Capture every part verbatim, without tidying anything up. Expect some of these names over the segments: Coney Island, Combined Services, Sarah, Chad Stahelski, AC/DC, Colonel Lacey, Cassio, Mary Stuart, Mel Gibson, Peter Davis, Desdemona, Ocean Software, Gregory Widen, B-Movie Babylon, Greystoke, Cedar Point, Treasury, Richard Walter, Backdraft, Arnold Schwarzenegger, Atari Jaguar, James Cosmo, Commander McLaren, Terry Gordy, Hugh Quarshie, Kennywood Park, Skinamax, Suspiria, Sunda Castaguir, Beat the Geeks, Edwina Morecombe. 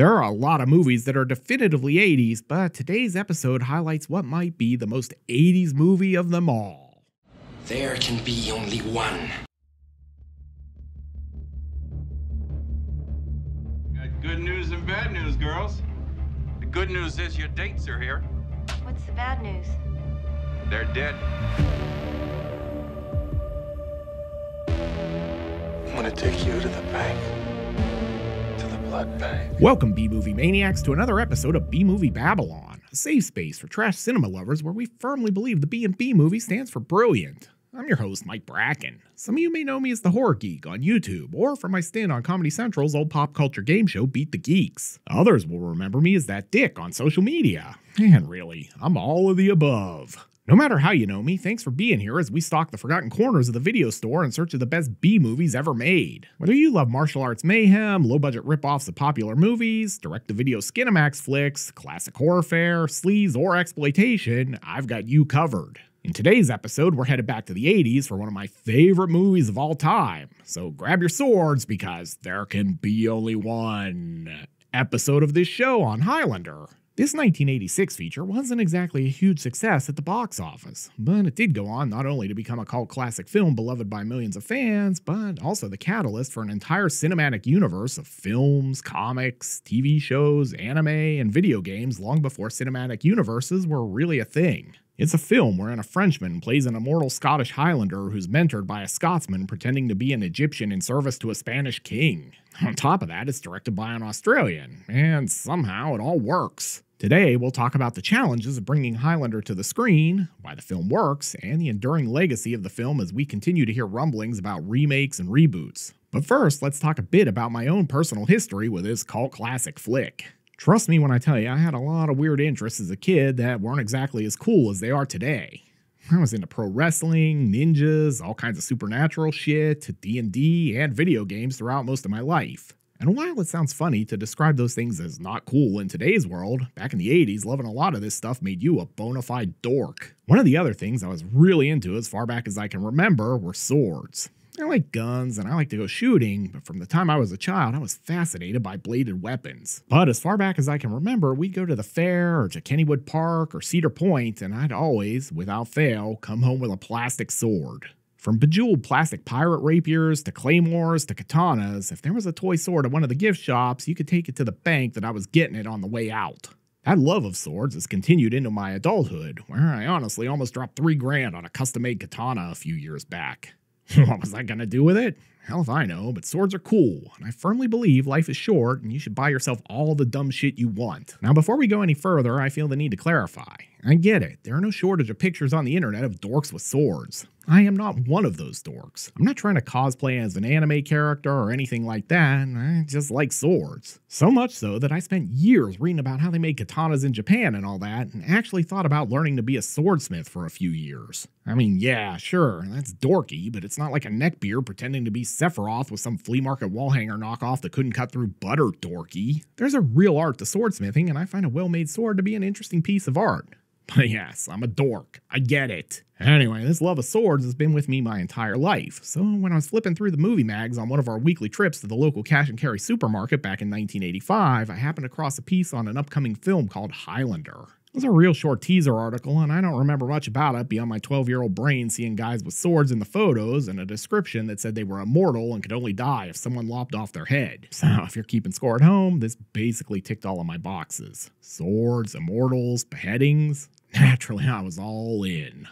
There are a lot of movies that are definitively eighties, but today's episode highlights what might be the most eighties movie of them all. There can be only one. Got good news and bad news, girls. The good news is your dates are here. What's the bad news? They're dead. I'm gonna take you to the bank, to the blood bank. Welcome, B-Movie Maniacs, to another episode of B-Movie Babylon, a safe space for trash cinema lovers where we firmly believe the B and B movie stands for brilliant. I'm your host, Mike Bracken. Some of you may know me as the Horror Geek on YouTube, or from my stint on Comedy Central's old pop culture game show, Beat the Geeks. Others will remember me as that dick on social media. And really, I'm all of the above. No matter how you know me, thanks for being here as we stalk the forgotten corners of the video store in search of the best B-movies ever made. Whether you love martial arts mayhem, low-budget rip-offs of popular movies, direct-to-video Skinamax flicks, classic horror fare, sleaze, or exploitation, I've got you covered. In today's episode, we're headed back to the eighties for one of my favorite movies of all time. So grab your swords, because there can be only one episode of this show on Highlander. This nineteen eighty-six feature wasn't exactly a huge success at the box office, but it did go on not only to become a cult classic film beloved by millions of fans, but also the catalyst for an entire cinematic universe of films, comics, T V shows, anime, and video games long before cinematic universes were really a thing. It's a film wherein a Frenchman plays an immortal Scottish Highlander who's mentored by a Scotsman pretending to be an Egyptian in service to a Spanish king. On top of that, it's directed by an Australian, and somehow it all works. Today, we'll talk about the challenges of bringing Highlander to the screen, why the film works, and the enduring legacy of the film as we continue to hear rumblings about remakes and reboots. But first, let's talk a bit about my own personal history with this cult classic flick. Trust me when I tell you, I had a lot of weird interests as a kid that weren't exactly as cool as they are today. I was into pro wrestling, ninjas, all kinds of supernatural shit, D and D, and video games throughout most of my life. And while it sounds funny to describe those things as not cool in today's world, back in the eighties, loving a lot of this stuff made you a bona fide dork. One of the other things I was really into as far back as I can remember were swords. I like guns and I like to go shooting, but from the time I was a child, I was fascinated by bladed weapons. But as far back as I can remember, we'd go to the fair or to Kennywood Park or Cedar Point, and I'd always, without fail, come home with a plastic sword. From bejeweled plastic pirate rapiers to claymores to katanas, if there was a toy sword at one of the gift shops, you could take it to the bank that I was getting it on the way out. That love of swords has continued into my adulthood, where I honestly almost dropped three grand on a custom-made katana a few years back. What was I gonna do with it? Hell if I know, but swords are cool, and I firmly believe life is short and you should buy yourself all the dumb shit you want. Now, before we go any further, I feel the need to clarify. I get it, there are no shortage of pictures on the internet of dorks with swords. I am not one of those dorks. I'm not trying to cosplay as an anime character or anything like that, I just like swords. So much so that I spent years reading about how they made katanas in Japan and all that, and actually thought about learning to be a swordsmith for a few years. I mean, yeah, sure, that's dorky, but it's not like a neckbeard pretending to be Sephiroth with some flea market wallhanger knockoff that couldn't cut through butter, dorky. There's a real art to swordsmithing, and I find a well-made sword to be an interesting piece of art. But yes, I'm a dork. I get it. Anyway, this love of swords has been with me my entire life, so when I was flipping through the movie mags on one of our weekly trips to the local cash and carry supermarket back in nineteen eighty-five, I happened across a piece on an upcoming film called Highlander. It was a real short teaser article, and I don't remember much about it beyond my twelve-year-old brain seeing guys with swords in the photos and a description that said they were immortal and could only die if someone lopped off their head. So if you're keeping score at home, this basically ticked all of my boxes. Swords, immortals, beheadings. Naturally, I was all in.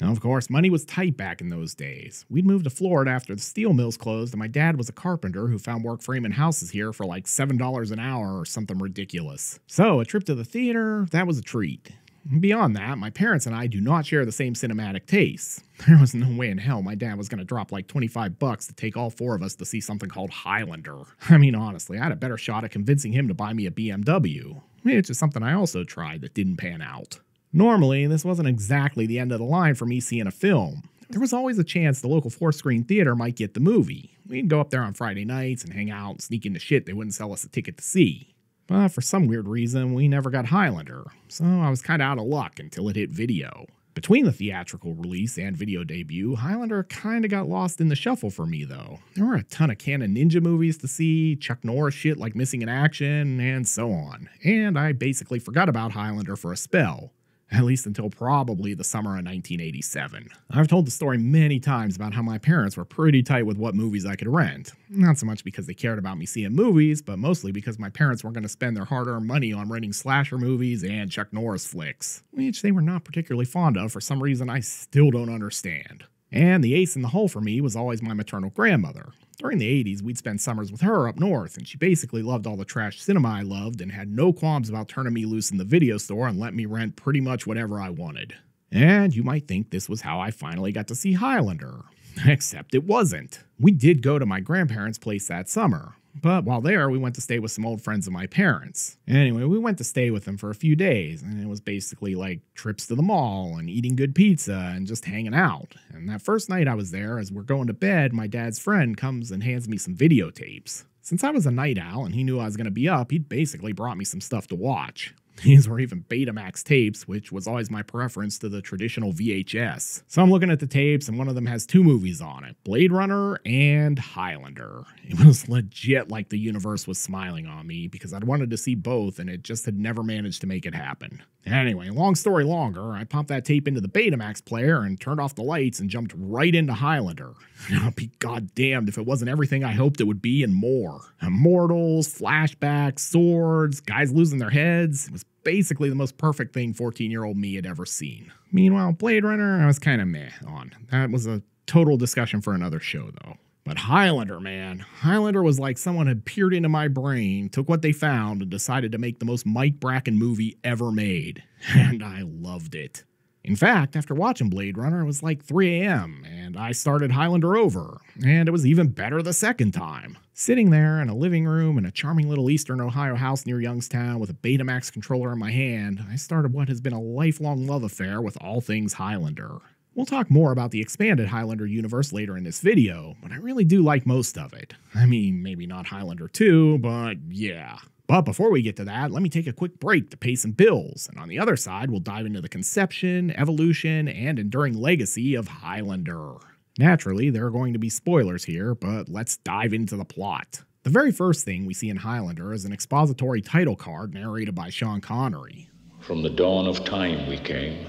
Now, of course, money was tight back in those days. We'd moved to Florida after the steel mills closed, and my dad was a carpenter who found work framing houses here for like seven dollars an hour or something ridiculous. So a trip to the theater, that was a treat. Beyond that, my parents and I do not share the same cinematic tastes. There was no way in hell my dad was going to drop like twenty-five bucks to take all four of us to see something called Highlander. I mean, honestly, I had a better shot at convincing him to buy me a B M W, which is something I also tried that didn't pan out. Normally, this wasn't exactly the end of the line for me seeing a film. There was always a chance the local four-screen theater might get the movie. We'd go up there on Friday nights and hang out and sneak into shit they wouldn't sell us a ticket to see. But for some weird reason, we never got Highlander, so I was kind of out of luck until it hit video. Between the theatrical release and video debut, Highlander kind of got lost in the shuffle for me, though. There were a ton of canon ninja movies to see, Chuck Norris shit like Missing in Action, and so on. And I basically forgot about Highlander for a spell. At least until probably the summer of nineteen eighty-seven. I've told the story many times about how my parents were pretty tight with what movies I could rent. Not so much because they cared about me seeing movies, but mostly because my parents weren't going to spend their hard-earned money on renting slasher movies and Chuck Norris flicks, which they were not particularly fond of for some reason I still don't understand. And the ace in the hole for me was always my maternal grandmother. During the eighties, we'd spend summers with her up north, and she basically loved all the trash cinema I loved and had no qualms about turning me loose in the video store and letting me rent pretty much whatever I wanted. And you might think this was how I finally got to see Highlander. Except it wasn't. We did go to my grandparents' place that summer, but while there, we went to stay with some old friends of my parents. Anyway, we went to stay with them for a few days, and it was basically like trips to the mall and eating good pizza and just hanging out. And that first night I was there, as we're going to bed, my dad's friend comes and hands me some videotapes. Since I was a night owl and he knew I was going to be up, he'd basically brought me some stuff to watch. These were even Betamax tapes, which was always my preference to the traditional V H S. So I'm looking at the tapes, and one of them has two movies on it, Blade Runner and Highlander. It was legit like the universe was smiling on me, because I'd wanted to see both, and it just had never managed to make it happen. Anyway, long story longer, I popped that tape into the Betamax player and turned off the lights and jumped right into Highlander. And I'll be goddamned if it wasn't everything I hoped it would be and more. Immortals, flashbacks, swords, guys losing their heads. It was basically the most perfect thing fourteen-year-old me had ever seen. Meanwhile, Blade Runner, I was kind of meh on. That was a total discussion for another show, though. But Highlander, man. Highlander was like someone had peered into my brain, took what they found, and decided to make the most Mike Bracken movie ever made. And I loved it. In fact, after watching Blade Runner, it was like three A M, and I started Highlander over, and it was even better the second time. Sitting there in a living room in a charming little eastern Ohio house near Youngstown with a Betamax controller in my hand, I started what has been a lifelong love affair with all things Highlander. We'll talk more about the expanded Highlander universe later in this video, but I really do like most of it. I mean, maybe not Highlander two, but yeah. But before we get to that, let me take a quick break to pay some bills, and on the other side, we'll dive into the conception, evolution, and enduring legacy of Highlander. Naturally, there are going to be spoilers here, but let's dive into the plot. The very first thing we see in Highlander is an expository title card narrated by Sean Connery. From the dawn of time we came,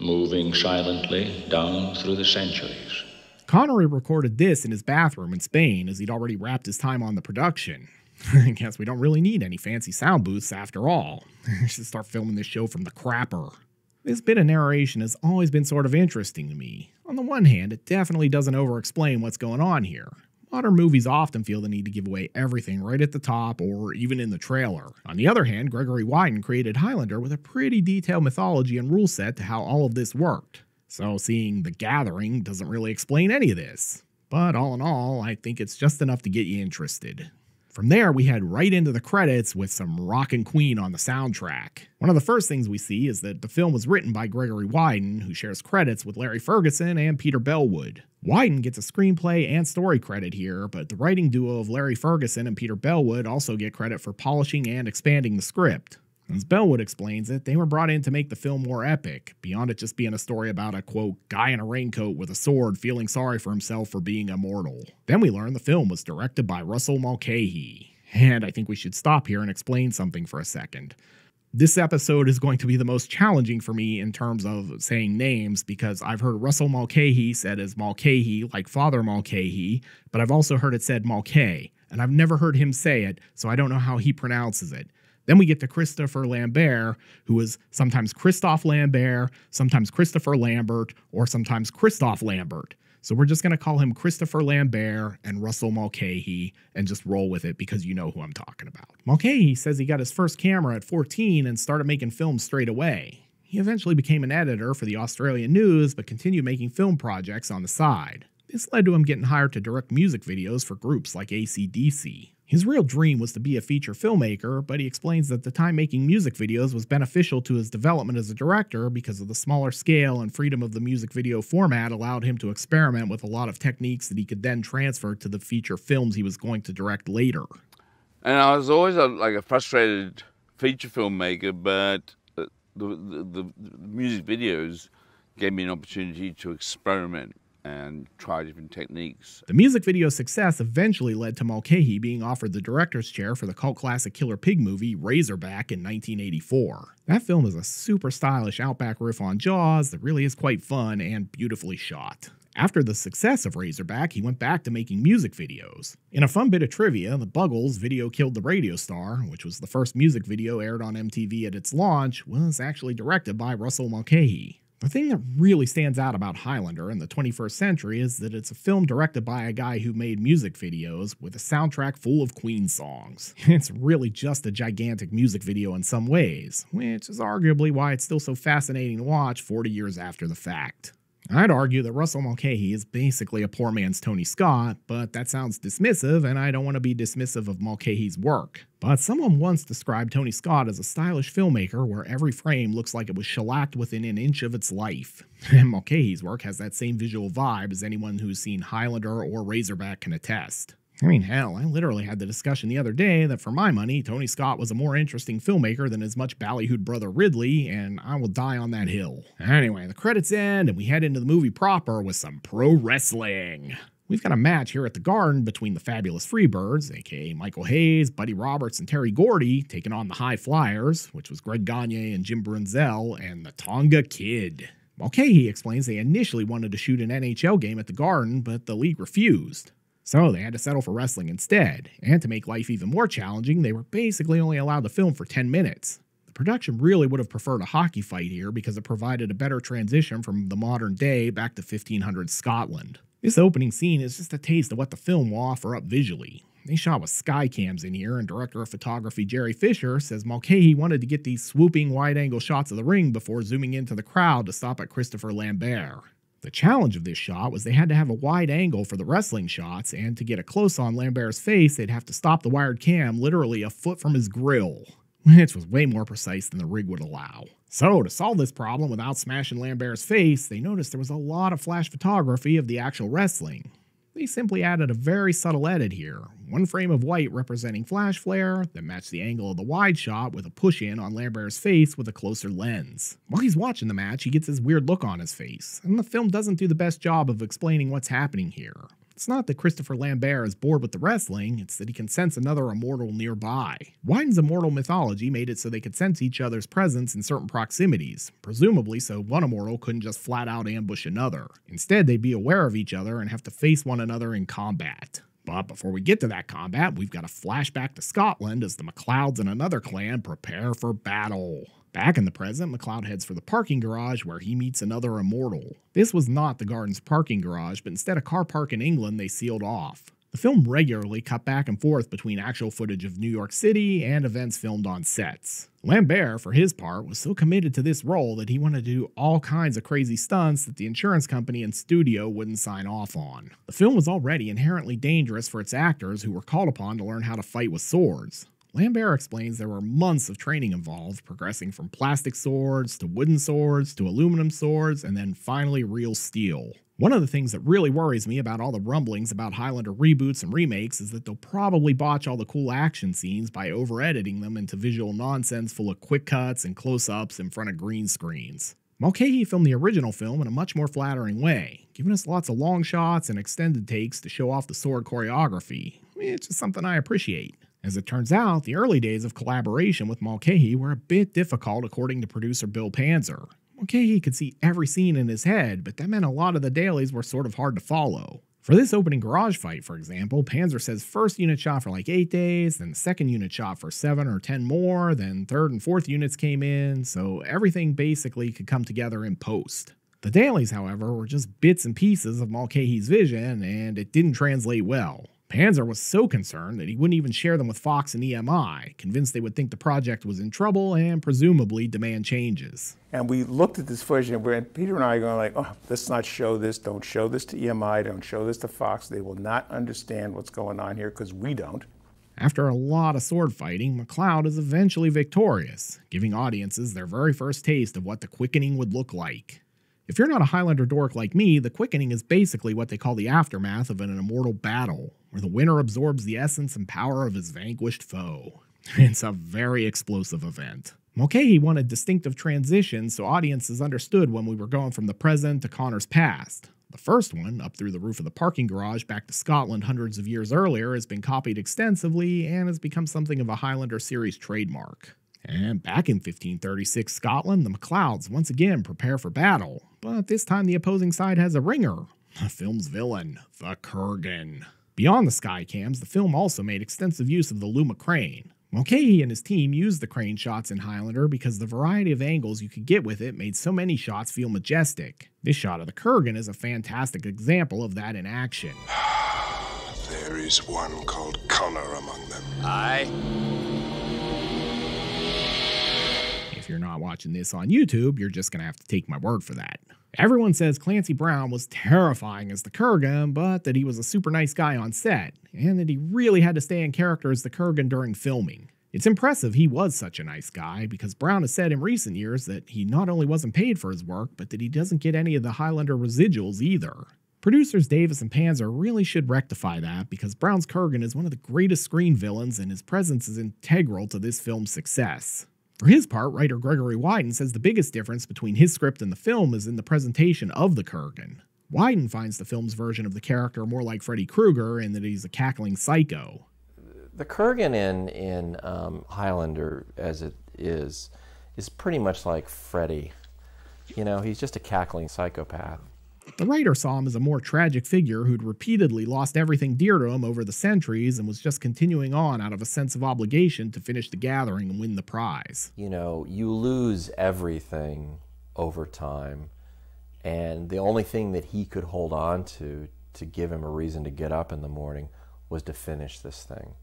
moving silently down through the centuries. Connery recorded this in his bathroom in Spain as he'd already wrapped his time on the production. I guess we don't really need any fancy sound booths after all. I should start filming this show from the crapper. This bit of narration has always been sort of interesting to me. On the one hand, it definitely doesn't over-explain what's going on here. Modern movies often feel the need to give away everything right at the top or even in the trailer. On the other hand, Gregory Widen created Highlander with a pretty detailed mythology and rule set to how all of this worked. So seeing The Gathering doesn't really explain any of this. But all in all, I think it's just enough to get you interested. From there, we head right into the credits with some rockin' Queen on the soundtrack. One of the first things we see is that the film was written by Gregory Widen, who shares credits with Larry Ferguson and Peter Bellwood. Widen gets a screenplay and story credit here, but the writing duo of Larry Ferguson and Peter Bellwood also get credit for polishing and expanding the script. As Bellwood explains it, they were brought in to make the film more epic, beyond it just being a story about a, quote, guy in a raincoat with a sword feeling sorry for himself for being immortal. Then we learn the film was directed by Russell Mulcahy. And I think we should stop here and explain something for a second. This episode is going to be the most challenging for me in terms of saying names, because I've heard Russell Mulcahy said as Mulcahy, like Father Mulcahy, but I've also heard it said Mulcahy, and I've never heard him say it, so I don't know how he pronounces it. Then we get to Christopher Lambert, who is sometimes Christophe Lambert, sometimes Christopher Lambert, or sometimes Christophe Lambert. So we're just going to call him Christopher Lambert and Russell Mulcahy and just roll with it because you know who I'm talking about. Mulcahy says he got his first camera at fourteen and started making films straight away. He eventually became an editor for the Australian News, but continued making film projects on the side. This led to him getting hired to direct music videos for groups like A C D C. His real dream was to be a feature filmmaker, but he explains that the time making music videos was beneficial to his development as a director because of the smaller scale and freedom of the music video format allowed him to experiment with a lot of techniques that he could then transfer to the feature films he was going to direct later. And I was always a, like a frustrated feature filmmaker, but the, the, the music videos gave me an opportunity to experiment and try different techniques. The music video's success eventually led to Mulcahy being offered the director's chair for the cult classic Killer Pig movie Razorback in nineteen eighty-four. That film is a super stylish outback riff on Jaws that really is quite fun and beautifully shot. After the success of Razorback, he went back to making music videos. In a fun bit of trivia, the Buggles' video Killed the Radio Star, which was the first music video aired on M T V at its launch, was actually directed by Russell Mulcahy. The thing that really stands out about Highlander in the twenty-first century is that it's a film directed by a guy who made music videos with a soundtrack full of Queen songs. It's really just a gigantic music video in some ways, which is arguably why it's still so fascinating to watch forty years after the fact. I'd argue that Russell Mulcahy is basically a poor man's Tony Scott, but that sounds dismissive, and I don't want to be dismissive of Mulcahy's work. But someone once described Tony Scott as a stylish filmmaker where every frame looks like it was shellacked within an inch of its life. And Mulcahy's work has that same visual vibe as anyone who's seen Highlander or Razorback can attest. I mean, hell, I literally had the discussion the other day that for my money, Tony Scott was a more interesting filmmaker than his much ballyhooed brother Ridley, and I will die on that hill. Anyway, the credits end, and we head into the movie proper with some pro wrestling. We've got a match here at the Garden between the Fabulous Freebirds, aka Michael Hayes, Buddy Roberts, and Terry Gordy, taking on the High Flyers, which was Greg Gagne and Jim Brunzell, and the Tonga Kid. Mulcahy explains they initially wanted to shoot an N H L game at the Garden, but the league refused. So they had to settle for wrestling instead, and to make life even more challenging, they were basically only allowed to film for ten minutes. The production really would have preferred a hockey fight here because it provided a better transition from the modern day back to fifteen hundred Scotland. This opening scene is just a taste of what the film will offer up visually. They shot with sky cams in here, and director of photography Jerry Fisher says Mulcahy wanted to get these swooping wide-angle shots of the ring before zooming into the crowd to stop at Christopher Lambert. The challenge of this shot was they had to have a wide angle for the wrestling shots, and to get a close on Lambert's face, they'd have to stop the wired cam literally a foot from his grill, which was way more precise than the rig would allow. So to solve this problem without smashing Lambert's face, they noticed there was a lot of flash photography of the actual wrestling. They simply added a very subtle edit here, one frame of white representing flash flare that matched the angle of the wide shot with a push in on Lambert's face with a closer lens. While he's watching the match, he gets this weird look on his face, and the film doesn't do the best job of explaining what's happening here. It's not that Christopher Lambert is bored with the wrestling, it's that he can sense another immortal nearby. Widen's immortal mythology made it so they could sense each other's presence in certain proximities, presumably so one immortal couldn't just flat out ambush another. Instead, they'd be aware of each other and have to face one another in combat. But before we get to that combat, we've got a flashback to Scotland as the MacLeods and another clan prepare for battle. Back in the present, MacLeod heads for the parking garage where he meets another immortal. This was not the Garden's parking garage, but instead a car park in England they sealed off. The film regularly cut back and forth between actual footage of New York City and events filmed on sets. Lambert, for his part, was so committed to this role that he wanted to do all kinds of crazy stunts that the insurance company and studio wouldn't sign off on. The film was already inherently dangerous for its actors who were called upon to learn how to fight with swords. Lambert explains there were months of training involved, progressing from plastic swords to wooden swords to aluminum swords, and then finally real steel. One of the things that really worries me about all the rumblings about Highlander reboots and remakes is that they'll probably botch all the cool action scenes by over-editing them into visual nonsense full of quick cuts and close-ups in front of green screens. Mulcahy filmed the original film in a much more flattering way, giving us lots of long shots and extended takes to show off the sword choreography, which is something I appreciate. As it turns out, the early days of collaboration with Mulcahy were a bit difficult according to producer Bill Panzer. Mulcahy could see every scene in his head, but that meant a lot of the dailies were sort of hard to follow. For this opening garage fight, for example, Panzer says first unit shot for like eight days, then the second unit shot for seven or ten more, then third and fourth units came in, so everything basically could come together in post. The dailies, however, were just bits and pieces of Mulcahy's vision, and it didn't translate well. Panzer was so concerned that he wouldn't even share them with Fox and E M I, convinced they would think the project was in trouble and presumably demand changes. And we looked at this footage, and, and Peter and I are going like, oh, let's not show this, don't show this to E M I, don't show this to Fox. They will not understand what's going on here because we don't. After a lot of sword fighting, MacLeod is eventually victorious, giving audiences their very first taste of what the quickening would look like. If you're not a Highlander dork like me, the quickening is basically what they call the aftermath of an immortal battle, where the winner absorbs the essence and power of his vanquished foe. It's a very explosive event. Mulcahy wanted distinctive transitions so audiences understood when we were going from the present to Connor's past. The first one, up through the roof of the parking garage back to Scotland hundreds of years earlier, has been copied extensively and has become something of a Highlander series trademark. And back in fifteen thirty-six Scotland, the MacLeods once again prepare for battle, but this time the opposing side has a ringer. The film's villain, the Kurgan. Beyond the skycams, the film also made extensive use of the Luma crane. Mulcahy and his team used the crane shots in Highlander because the variety of angles you could get with it made so many shots feel majestic. This shot of the Kurgan is a fantastic example of that in action. There is one called Connor among them. Aye. If you're not watching this on YouTube, you're just going to have to take my word for that. Everyone says Clancy Brown was terrifying as the Kurgan, but that he was a super nice guy on set, and that he really had to stay in character as the Kurgan during filming. It's impressive he was such a nice guy, because Brown has said in recent years that he not only wasn't paid for his work, but that he doesn't get any of the Highlander residuals either. Producers Davis and Panzer really should rectify that, because Brown's Kurgan is one of the greatest screen villains, and his presence is integral to this film's success. For his part, writer Gregory Widen says the biggest difference between his script and the film is in the presentation of the Kurgan. Widen finds the film's version of the character more like Freddy Krueger in that he's a cackling psycho. The Kurgan in, in um, Highlander, as it is, is pretty much like Freddy. You know, he's just a cackling psychopath. The writer saw him as a more tragic figure who'd repeatedly lost everything dear to him over the centuries and was just continuing on out of a sense of obligation to finish the gathering and win the prize. You know, you lose everything over time, and the only thing that he could hold on to to give him a reason to get up in the morning was to finish this thing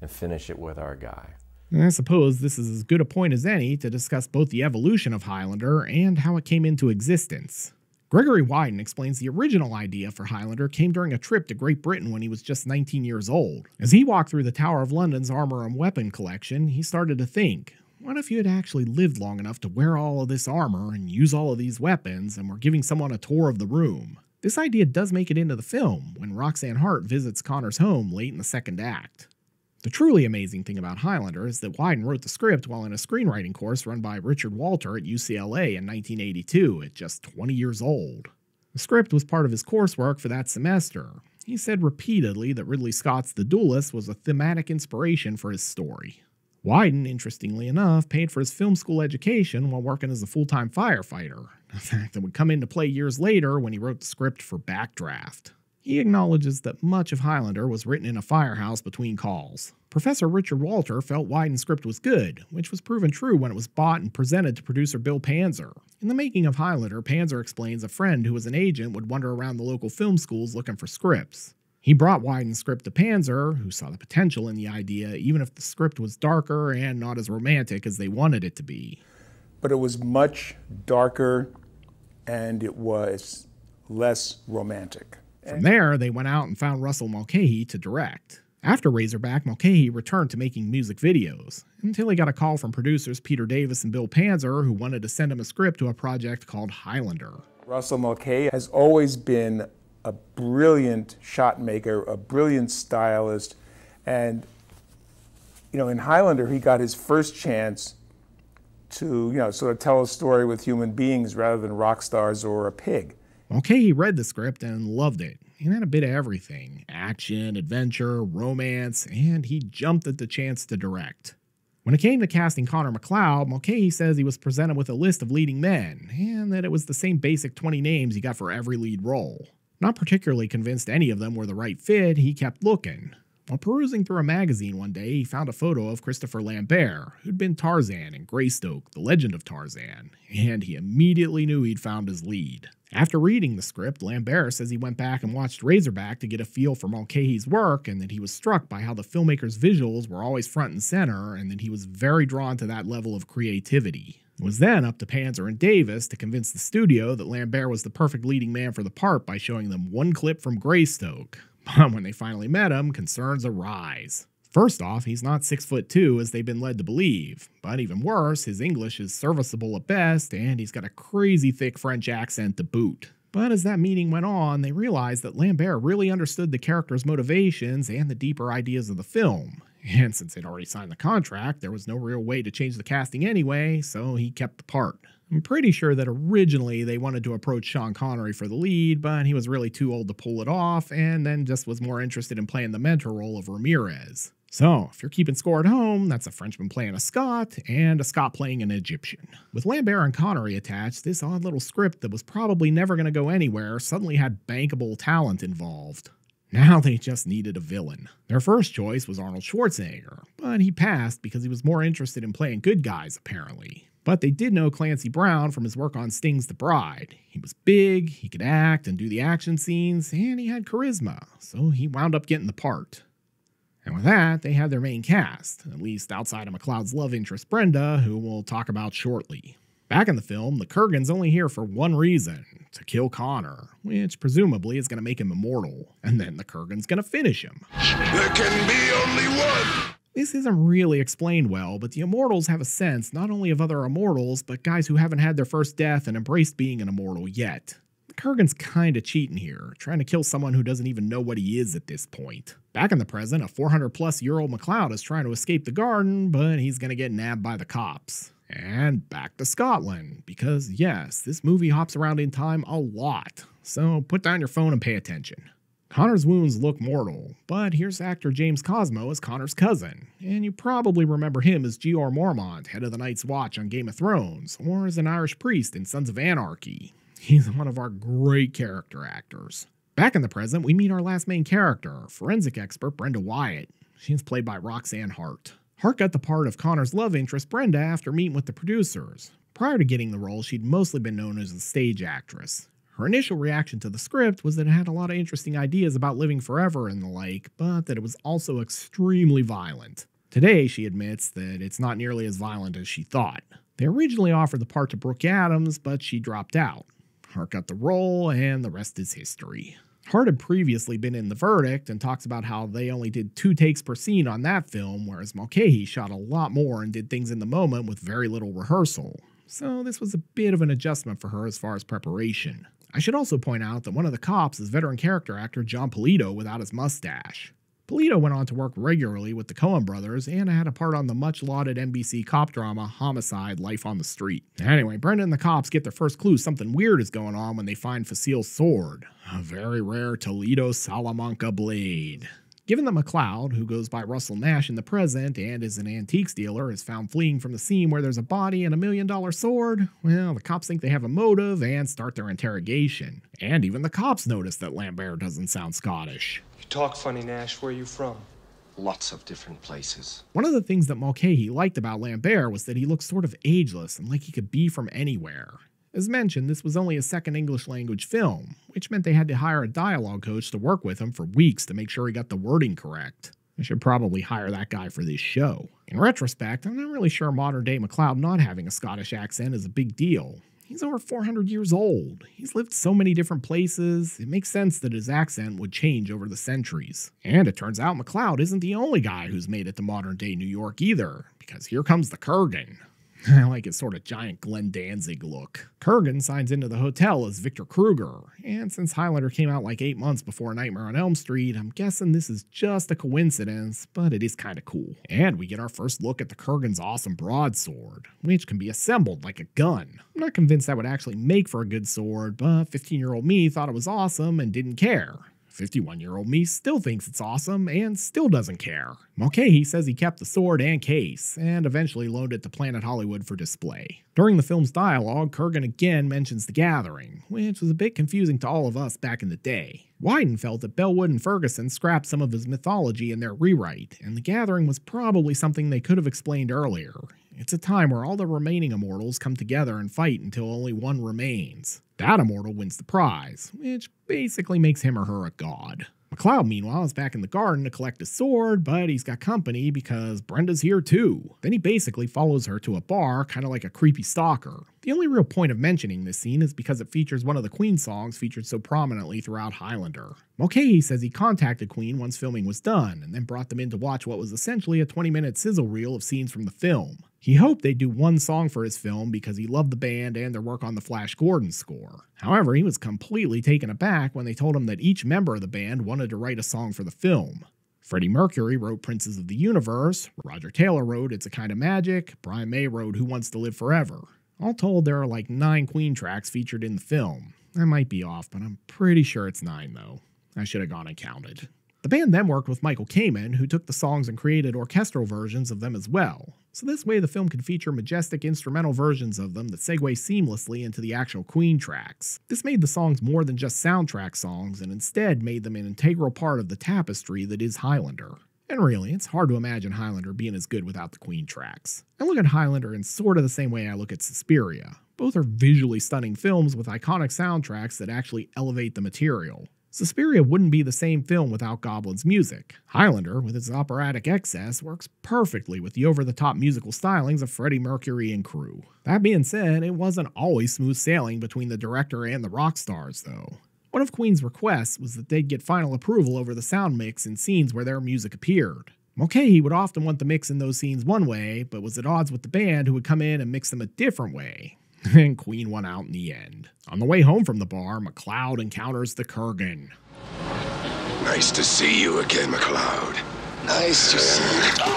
and finish it with our guy. And I suppose this is as good a point as any to discuss both the evolution of Highlander and how it came into existence. Gregory Widen explains the original idea for Highlander came during a trip to Great Britain when he was just nineteen years old. As he walked through the Tower of London's armor and weapon collection, he started to think, what if you had actually lived long enough to wear all of this armor and use all of these weapons and were giving someone a tour of the room? This idea does make it into the film when Roxanne Hart visits Connor's home late in the second act. The truly amazing thing about Highlander is that Widen wrote the script while in a screenwriting course run by Richard Walter at U C L A in nineteen eighty-two at just twenty years old. The script was part of his coursework for that semester. He said repeatedly that Ridley Scott's The Duelist was a thematic inspiration for his story. Widen, interestingly enough, paid for his film school education while working as a full-time firefighter, a fact that would come into play years later when he wrote the script for Backdraft. He acknowledges that much of Highlander was written in a firehouse between calls. Professor Richard Walter felt Widen's script was good, which was proven true when it was bought and presented to producer Bill Panzer. In the making of Highlander, Panzer explains a friend who was an agent would wander around the local film schools looking for scripts. He brought Widen's script to Panzer, who saw the potential in the idea, even if the script was darker and not as romantic as they wanted it to be. But it was much darker and it was less romantic. From there, they went out and found Russell Mulcahy to direct. After Razorback, Mulcahy returned to making music videos, until he got a call from producers Peter Davis and Bill Panzer, who wanted to send him a script to a project called Highlander. Russell Mulcahy has always been a brilliant shot maker, a brilliant stylist, and you know, in Highlander, he got his first chance to you know, sort of tell a story with human beings rather than rock stars or a pig. Mulcahy read the script and loved it. It had a bit of everything, action, adventure, romance, and he jumped at the chance to direct. When it came to casting Connor MacLeod, Mulcahy says he was presented with a list of leading men, and that it was the same basic twenty names he got for every lead role. Not particularly convinced any of them were the right fit, he kept looking. While perusing through a magazine one day, he found a photo of Christopher Lambert, who'd been Tarzan in Greystoke, The Legend of Tarzan, and he immediately knew he'd found his lead. After reading the script, Lambert says he went back and watched Razorback to get a feel for Mulcahy's work, and that he was struck by how the filmmaker's visuals were always front and center, and that he was very drawn to that level of creativity. It was then up to Panzer and Davis to convince the studio that Lambert was the perfect leading man for the part by showing them one clip from Greystoke. But when they finally met him, concerns arise. First off, he's not six foot two as they've been led to believe, but even worse, his English is serviceable at best, and he's got a crazy thick French accent to boot. But as that meeting went on, they realized that Lambert really understood the character's motivations and the deeper ideas of the film, And since they'd already signed the contract, there was no real way to change the casting anyway, so he kept the part. I'm pretty sure that originally they wanted to approach Sean Connery for the lead, but he was really too old to pull it off and then just was more interested in playing the mentor role of Ramirez. So, if you're keeping score at home, that's a Frenchman playing a Scot, and a Scot playing an Egyptian. With Lambert and Connery attached, this odd little script that was probably never going to go anywhere suddenly had bankable talent involved. Now they just needed a villain. Their first choice was Arnold Schwarzenegger, but he passed because he was more interested in playing good guys, apparently. But they did know Clancy Brown from his work on Sting's The Bride. He was big, he could act and do the action scenes, and he had charisma, so he wound up getting the part. And with that, they had their main cast, at least outside of McCloud's love interest Brenda, who we'll talk about shortly. Back in the film, the Kurgan's only here for one reason, to kill Connor, which presumably is going to make him immortal, and then the Kurgan's going to finish him. There can be only one! This isn't really explained well, but the immortals have a sense not only of other immortals, but guys who haven't had their first death and embraced being an immortal yet. Kurgan's kinda cheating here, trying to kill someone who doesn't even know what he is at this point. Back in the present, a four hundred plus year old MacLeod is trying to escape the garden, but he's gonna get nabbed by the cops. And back to Scotland, because yes, this movie hops around in time a lot, so put down your phone and pay attention. Connor's wounds look mortal, but here's actor James Cosmo as Connor's cousin, and you probably remember him as G R Mormont, head of the Night's Watch on Game of Thrones, or as an Irish priest in Sons of Anarchy. He's one of our great character actors. Back in the present, we meet our last main character, forensic expert Brenda Wyatt. She's played by Roxanne Hart. Hart got the part of Connor's love interest Brenda after meeting with the producers. Prior to getting the role, she'd mostly been known as a stage actress. Her initial reaction to the script was that it had a lot of interesting ideas about living forever and the like, but that it was also extremely violent. Today, she admits that it's not nearly as violent as she thought. They originally offered the part to Brooke Adams, but she dropped out. Hart got the role, and the rest is history. Hart had previously been in The Verdict and talks about how they only did two takes per scene on that film, whereas Mulcahy shot a lot more and did things in the moment with very little rehearsal. So this was a bit of an adjustment for her as far as preparation. I should also point out that one of the cops is veteran character actor John Polito without his mustache. Polito went on to work regularly with the Coen brothers and had a part on the much-lauded N B C cop drama Homicide: Life on the Street. Anyway, Brenda and the cops get their first clue something weird is going on when they find Facile's sword, a very rare Toledo Salamanca blade. Given that MacLeod, who goes by Russell Nash in the present and is an antiques dealer, is found fleeing from the scene where there's a body and a million-dollar sword, well, the cops think they have a motive and start their interrogation. And even the cops notice that Lambert doesn't sound Scottish. You talk funny, Nash. Where are you from? Lots of different places. One of the things that Mulcahy liked about Lambert was that he looked sort of ageless and like he could be from anywhere. As mentioned, this was only a second English language film, which meant they had to hire a dialogue coach to work with him for weeks to make sure he got the wording correct. I should probably hire that guy for this show. In retrospect, I'm not really sure modern day MacLeod not having a Scottish accent is a big deal. He's over four hundred years old. He's lived so many different places, it makes sense that his accent would change over the centuries. And it turns out MacLeod isn't the only guy who's made it to modern day New York either, because here comes the Kurgan. I like his sort of giant Glenn Danzig look. Kurgan signs into the hotel as Victor Krueger, and since Highlander came out like eight months before Nightmare on Elm Street, I'm guessing this is just a coincidence, but it is kind of cool. And we get our first look at the Kurgan's awesome broadsword, which can be assembled like a gun. I'm not convinced that would actually make for a good sword, but fifteen year old me thought it was awesome and didn't care. fifty-one year old me still thinks it's awesome and still doesn't care. Mulcahy says he kept the sword and case, and eventually loaned it to Planet Hollywood for display. During the film's dialogue, Kurgan again mentions The Gathering, which was a bit confusing to all of us back in the day. Widen felt that Bellwood and Ferguson scrapped some of his mythology in their rewrite, and The Gathering was probably something they could have explained earlier. It's a time where all the remaining immortals come together and fight until only one remains. That immortal wins the prize, which basically makes him or her a god. MacLeod, meanwhile, is back in the garden to collect his sword, but he's got company because Brenda's here too. Then he basically follows her to a bar, kind of like a creepy stalker. The only real point of mentioning this scene is because it features one of the Queen songs featured so prominently throughout Highlander. Mulcahy says he contacted Queen once filming was done, and then brought them in to watch what was essentially a twenty minute sizzle reel of scenes from the film. He hoped they'd do one song for his film because he loved the band and their work on the Flash Gordon score. However, he was completely taken aback when they told him that each member of the band wanted to write a song for the film. Freddie Mercury wrote Princes of the Universe, Roger Taylor wrote It's a Kind of Magic, Brian May wrote Who Wants to Live Forever. All told, there are like nine Queen tracks featured in the film. I might be off, but I'm pretty sure it's nine, though. I should have gone and counted. The band then worked with Michael Kamen, who took the songs and created orchestral versions of them as well. So this way the film could feature majestic instrumental versions of them that segue seamlessly into the actual Queen tracks. This made the songs more than just soundtrack songs, and instead made them an integral part of the tapestry that is Highlander. And really, it's hard to imagine Highlander being as good without the Queen tracks. I look at Highlander in sort of the same way I look at Suspiria. Both are visually stunning films with iconic soundtracks that actually elevate the material. Suspiria wouldn't be the same film without Goblin's music. Highlander, with its operatic excess, works perfectly with the over-the-top musical stylings of Freddie Mercury and crew. That being said, it wasn't always smooth sailing between the director and the rock stars, though. One of Queen's requests was that they'd get final approval over the sound mix in scenes where their music appeared. Mulcahy would often want the mix in those scenes one way, but was at odds with the band who would come in and mix them a different way. And Queen won out in the end. On the way home from the bar, MacLeod encounters the Kurgan. Nice to see you again, MacLeod. Nice to see you.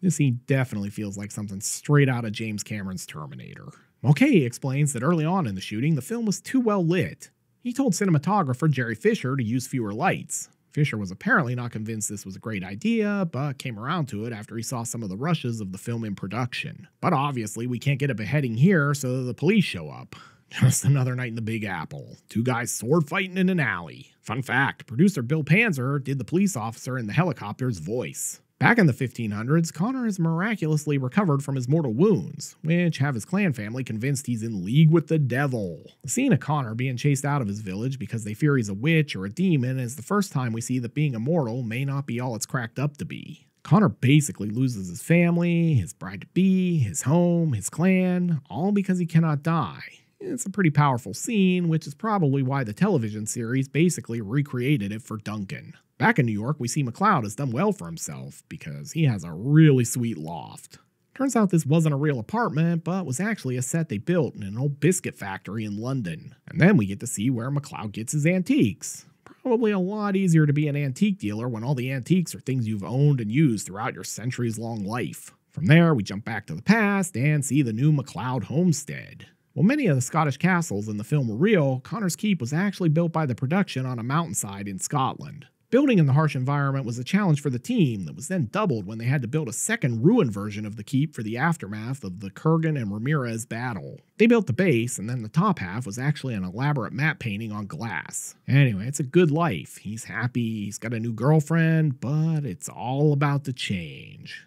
This scene definitely feels like something straight out of James Cameron's Terminator. Mulcahy explains that early on in the shooting, the film was too well lit. He told cinematographer Jerry Fisher to use fewer lights. Fisher was apparently not convinced this was a great idea, but came around to it after he saw some of the rushes of the film in production. But obviously, we can't get a beheading here, so the police show up. Just another night in the Big Apple. Two guys sword fighting in an alley. Fun fact, producer Bill Panzer did the police officer in the helicopter's voice. Back in the fifteen hundreds, Connor has miraculously recovered from his mortal wounds, which have his clan family convinced he's in league with the devil. The scene of Connor being chased out of his village because they fear he's a witch or a demon is the first time we see that being immortal may not be all it's cracked up to be. Connor basically loses his family, his bride-to-be, his home, his clan, all because he cannot die. It's a pretty powerful scene, which is probably why the television series basically recreated it for Duncan. Back in New York, we see MacLeod has done well for himself, because he has a really sweet loft. Turns out this wasn't a real apartment, but was actually a set they built in an old biscuit factory in London. And then we get to see where MacLeod gets his antiques. Probably a lot easier to be an antique dealer when all the antiques are things you've owned and used throughout your centuries-long life. From there, we jump back to the past and see the new MacLeod homestead. While many of the Scottish castles in the film were real, Connor's Keep was actually built by the production on a mountainside in Scotland. Building in the harsh environment was a challenge for the team that was then doubled when they had to build a second ruined version of the keep for the aftermath of the Kurgan and Ramirez battle. They built the base, and then the top half was actually an elaborate map painting on glass. Anyway, it's a good life. He's happy, he's got a new girlfriend, but it's all about to change.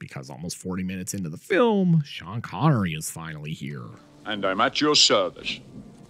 Because almost forty minutes into the film, Sean Connery is finally here. And I'm at your service.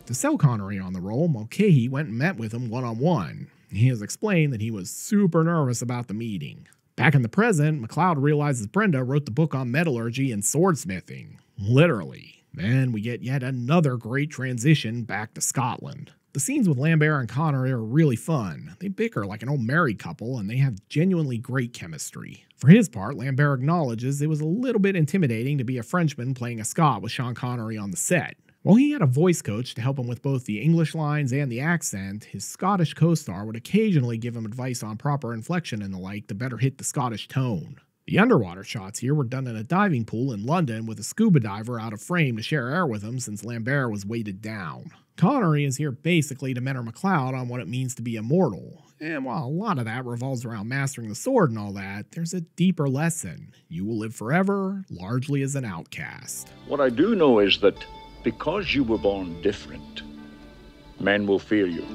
To sell Connery on the role, Mulcahy went and met with him one-on-one. He has explained that he was super nervous about the meeting. Back in the present, MacLeod realizes Brenda wrote the book on metallurgy and swordsmithing. Literally. Then we get yet another great transition back to Scotland. The scenes with Lambert and Connery are really fun. They bicker like an old married couple, and they have genuinely great chemistry. For his part, Lambert acknowledges it was a little bit intimidating to be a Frenchman playing a Scot with Sean Connery on the set. While he had a voice coach to help him with both the English lines and the accent, his Scottish co-star would occasionally give him advice on proper inflection and the like to better hit the Scottish tone. The underwater shots here were done in a diving pool in London with a scuba diver out of frame to share air with him since Lambert was weighted down. Connery is here basically to mentor MacLeod on what it means to be immortal. And while a lot of that revolves around mastering the sword and all that, there's a deeper lesson. You will live forever, largely as an outcast. What I do know is that because you were born different, men will fear you,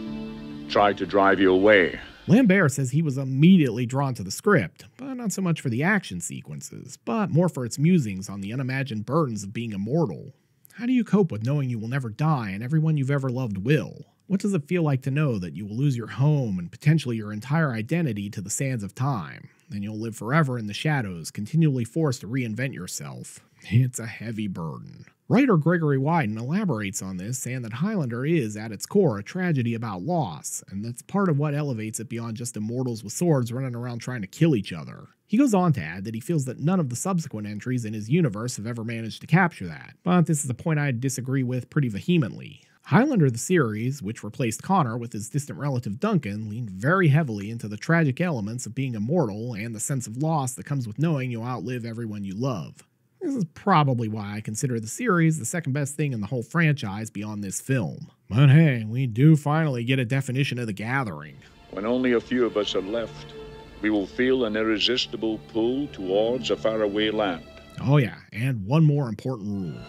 try to drive you away. Lambert says he was immediately drawn to the script, but not so much for the action sequences, but more for its musings on the unimagined burdens of being immortal. How do you cope with knowing you will never die and everyone you've ever loved will? What does it feel like to know that you will lose your home and potentially your entire identity to the sands of time? Then you'll live forever in the shadows, continually forced to reinvent yourself. It's a heavy burden. Writer Gregory Widen elaborates on this, saying that Highlander is, at its core, a tragedy about loss, and that's part of what elevates it beyond just immortals with swords running around trying to kill each other. He goes on to add that he feels that none of the subsequent entries in his universe have ever managed to capture that, but this is a point I disagree with pretty vehemently. Highlander the series, which replaced Connor with his distant relative Duncan, leaned very heavily into the tragic elements of being immortal and the sense of loss that comes with knowing you'll outlive everyone you love. This is probably why I consider the series the second best thing in the whole franchise beyond this film. But hey, we do finally get a definition of The Gathering. When only a few of us are left, we will feel an irresistible pull towards a faraway land. Oh yeah, and one more important rule.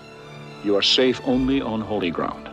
You are safe only on holy ground.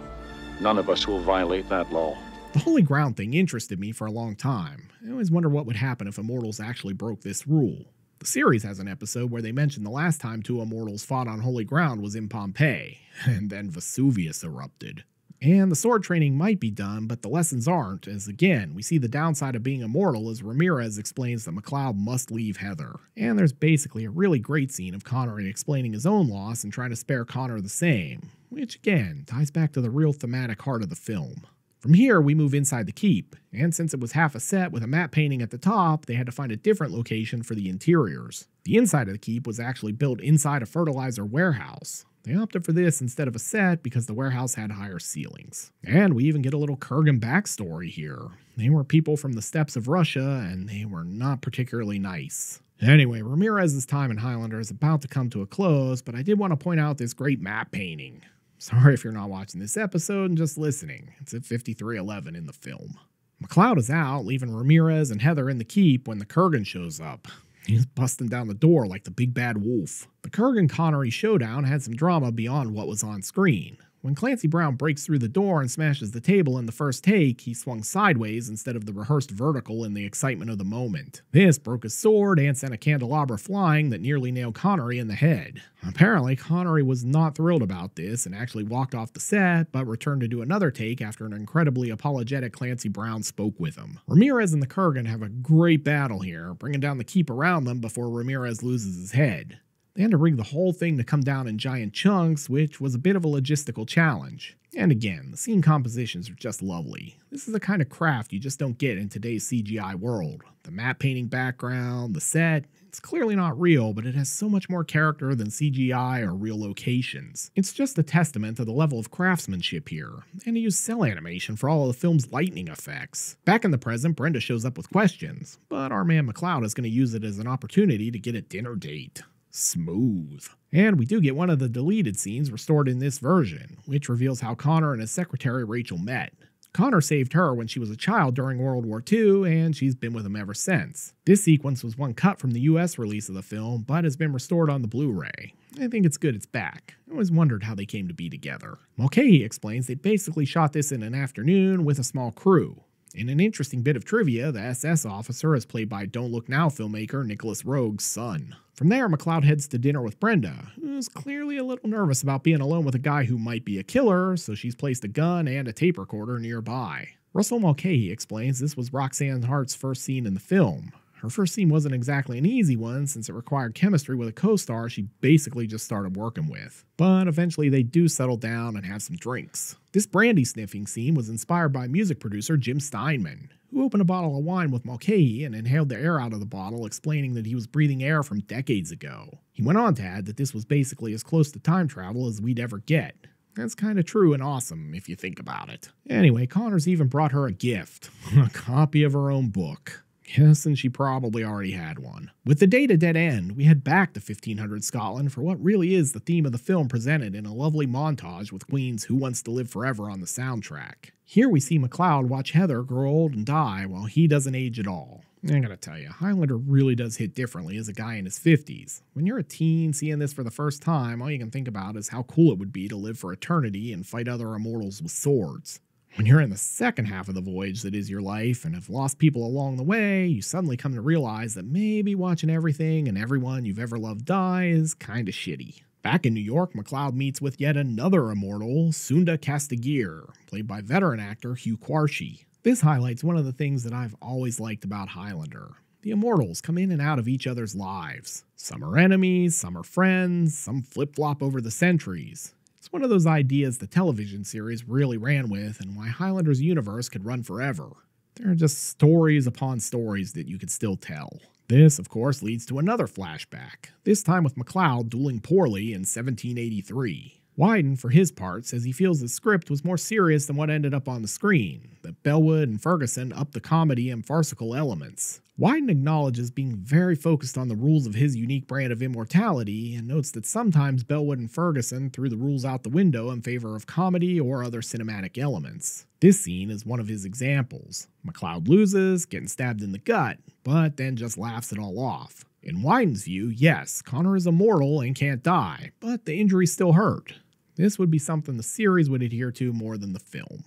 None of us will violate that law. The holy ground thing interested me for a long time. I always wonder what would happen if immortals actually broke this rule. The series has an episode where they mention the last time two immortals fought on holy ground was in Pompeii, and then Vesuvius erupted. And the sword training might be done, but the lessons aren't, as again, we see the downside of being immortal as Ramirez explains that MacLeod must leave Heather. And there's basically a really great scene of Connery explaining his own loss and trying to spare Connor the same, which again, ties back to the real thematic heart of the film. From here, we move inside the keep, and since it was half a set with a map painting at the top, they had to find a different location for the interiors. The inside of the keep was actually built inside a fertilizer warehouse. They opted for this instead of a set because the warehouse had higher ceilings. And we even get a little Kurgan backstory here. They were people from the steppes of Russia, and they were not particularly nice. Anyway, Ramirez's time in Highlander is about to come to a close, but I did want to point out this great map painting. Sorry if you're not watching this episode and just listening. It's at fifty-three eleven in the film. MacLeod is out, leaving Ramirez and Heather in the keep when the Kurgan shows up. He's busting down the door like the big bad wolf. The Kurgan-Connery showdown had some drama beyond what was on screen. When Clancy Brown breaks through the door and smashes the table in the first take, he swung sideways instead of the rehearsed vertical in the excitement of the moment. This broke his sword and sent a candelabra flying that nearly nailed Connery in the head. Apparently, Connery was not thrilled about this and actually walked off the set, but returned to do another take after an incredibly apologetic Clancy Brown spoke with him. Ramirez and the Kurgan have a great battle here, bringing down the keep around them before Ramirez loses his head. They had to rig the whole thing to come down in giant chunks, which was a bit of a logistical challenge. And again, the scene compositions are just lovely. This is the kind of craft you just don't get in today's C G I world. The matte painting background, the set, it's clearly not real, but it has so much more character than C G I or real locations. It's just a testament to the level of craftsmanship here, and to use cell animation for all of the film's lightning effects. Back in the present, Brenda shows up with questions, but our man MacLeod is going to use it as an opportunity to get a dinner date. Smooth. And we do get one of the deleted scenes restored in this version, which reveals how Connor and his secretary Rachel met. Connor saved her when she was a child during World War Two, and she's been with him ever since. This sequence was one cut from the U S release of the film, but has been restored on the Blu-ray. I think it's good it's back. I always wondered how they came to be together. Mulcahy explains they basically shot this in an afternoon with a small crew. In an interesting bit of trivia, the S S officer is played by Don't Look Now filmmaker Nicholas Rogue's son. From there, MacLeod heads to dinner with Brenda, who's clearly a little nervous about being alone with a guy who might be a killer, so she's placed a gun and a tape recorder nearby. Russell Mulcahy explains this was Roxanne Hart's first scene in the film. Her first scene wasn't exactly an easy one, since it required chemistry with a co-star she basically just started working with. But eventually they do settle down and have some drinks. This brandy sniffing scene was inspired by music producer Jim Steinman, who opened a bottle of wine with Mulcahy and inhaled the air out of the bottle, explaining that he was breathing air from decades ago. He went on to add that this was basically as close to time travel as we'd ever get. That's kind of true and awesome if you think about it. Anyway, Connor's even brought her a gift, a copy of her own book. Yes, and she probably already had one. With the date a dead end, we head back to fifteen hundred Scotland for what really is the theme of the film presented in a lovely montage with Queen's Who Wants to Live Forever on the soundtrack. Here we see MacLeod watch Heather grow old and die while he doesn't age at all. I gotta tell you, Highlander really does hit differently as a guy in his fifties. When you're a teen seeing this for the first time, all you can think about is how cool it would be to live for eternity and fight other immortals with swords. When you're in the second half of the voyage that is your life and have lost people along the way, you suddenly come to realize that maybe watching everything and everyone you've ever loved die is kinda shitty. Back in New York, MacLeod meets with yet another immortal, Sunda Castaguir, played by veteran actor Hugh Quarshie. This highlights one of the things that I've always liked about Highlander. The immortals come in and out of each other's lives. Some are enemies, some are friends, some flip-flop over the centuries. It's one of those ideas the television series really ran with and why Highlander's universe could run forever. There are just stories upon stories that you could still tell. This, of course, leads to another flashback, this time with MacLeod dueling poorly in seventeen eighty-three. Widen, for his part, says he feels the script was more serious than what ended up on the screen, that Bellwood and Ferguson upped the comedy and farcical elements. Widen acknowledges being very focused on the rules of his unique brand of immortality, and notes that sometimes Bellwood and Ferguson threw the rules out the window in favor of comedy or other cinematic elements. This scene is one of his examples. MacLeod loses, getting stabbed in the gut, but then just laughs it all off. In Widen's view, yes, Connor is immortal and can't die, but the injuries still hurt. This would be something the series would adhere to more than the film.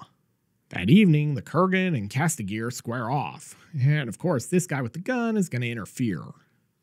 That evening, the Kurgan and Castigear square off, and of course this guy with the gun is going to interfere.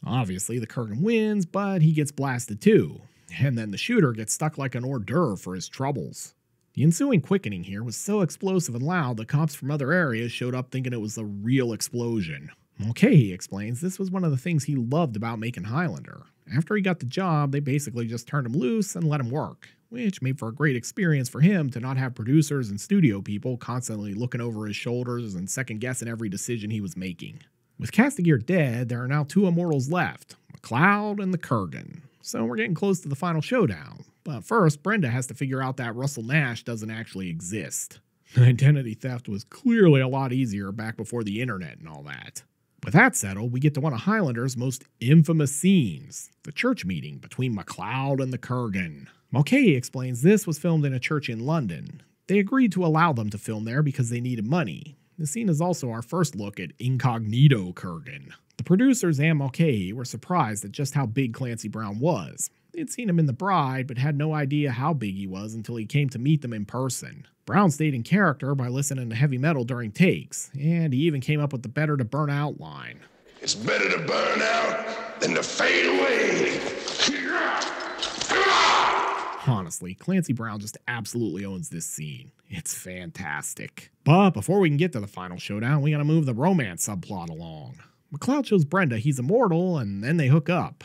Obviously the Kurgan wins, but he gets blasted too, and then the shooter gets stuck like an hors d'oeuvre for his troubles. The ensuing quickening here was so explosive and loud that cops from other areas showed up thinking it was a real explosion. Mulcahy explains this was one of the things he loved about making Highlander. After he got the job, they basically just turned him loose and let him work, which made for a great experience for him to not have producers and studio people constantly looking over his shoulders and second-guessing every decision he was making. With Castigear dead, there are now two immortals left, MacLeod and the Kurgan. So we're getting close to the final showdown, but first Brenda has to figure out that Russell Nash doesn't actually exist. Identity theft was clearly a lot easier back before the internet and all that. With that settled, we get to one of Highlander's most infamous scenes, the church meeting between MacLeod and the Kurgan. Mulcahy explains this was filmed in a church in London. They agreed to allow them to film there because they needed money. The scene is also our first look at Incognito Kurgan. The producers and Mulcahy were surprised at just how big Clancy Brown was. They'd seen him in The Bride, but had no idea how big he was until he came to meet them in person. Brown stayed in character by listening to heavy metal during takes, and he even came up with the better to burn out line. It's better to burn out than to fade away. Honestly, Clancy Brown just absolutely owns this scene. It's fantastic. But before we can get to the final showdown, we gotta move the romance subplot along. MacLeod shows Brenda he's immortal, and then they hook up.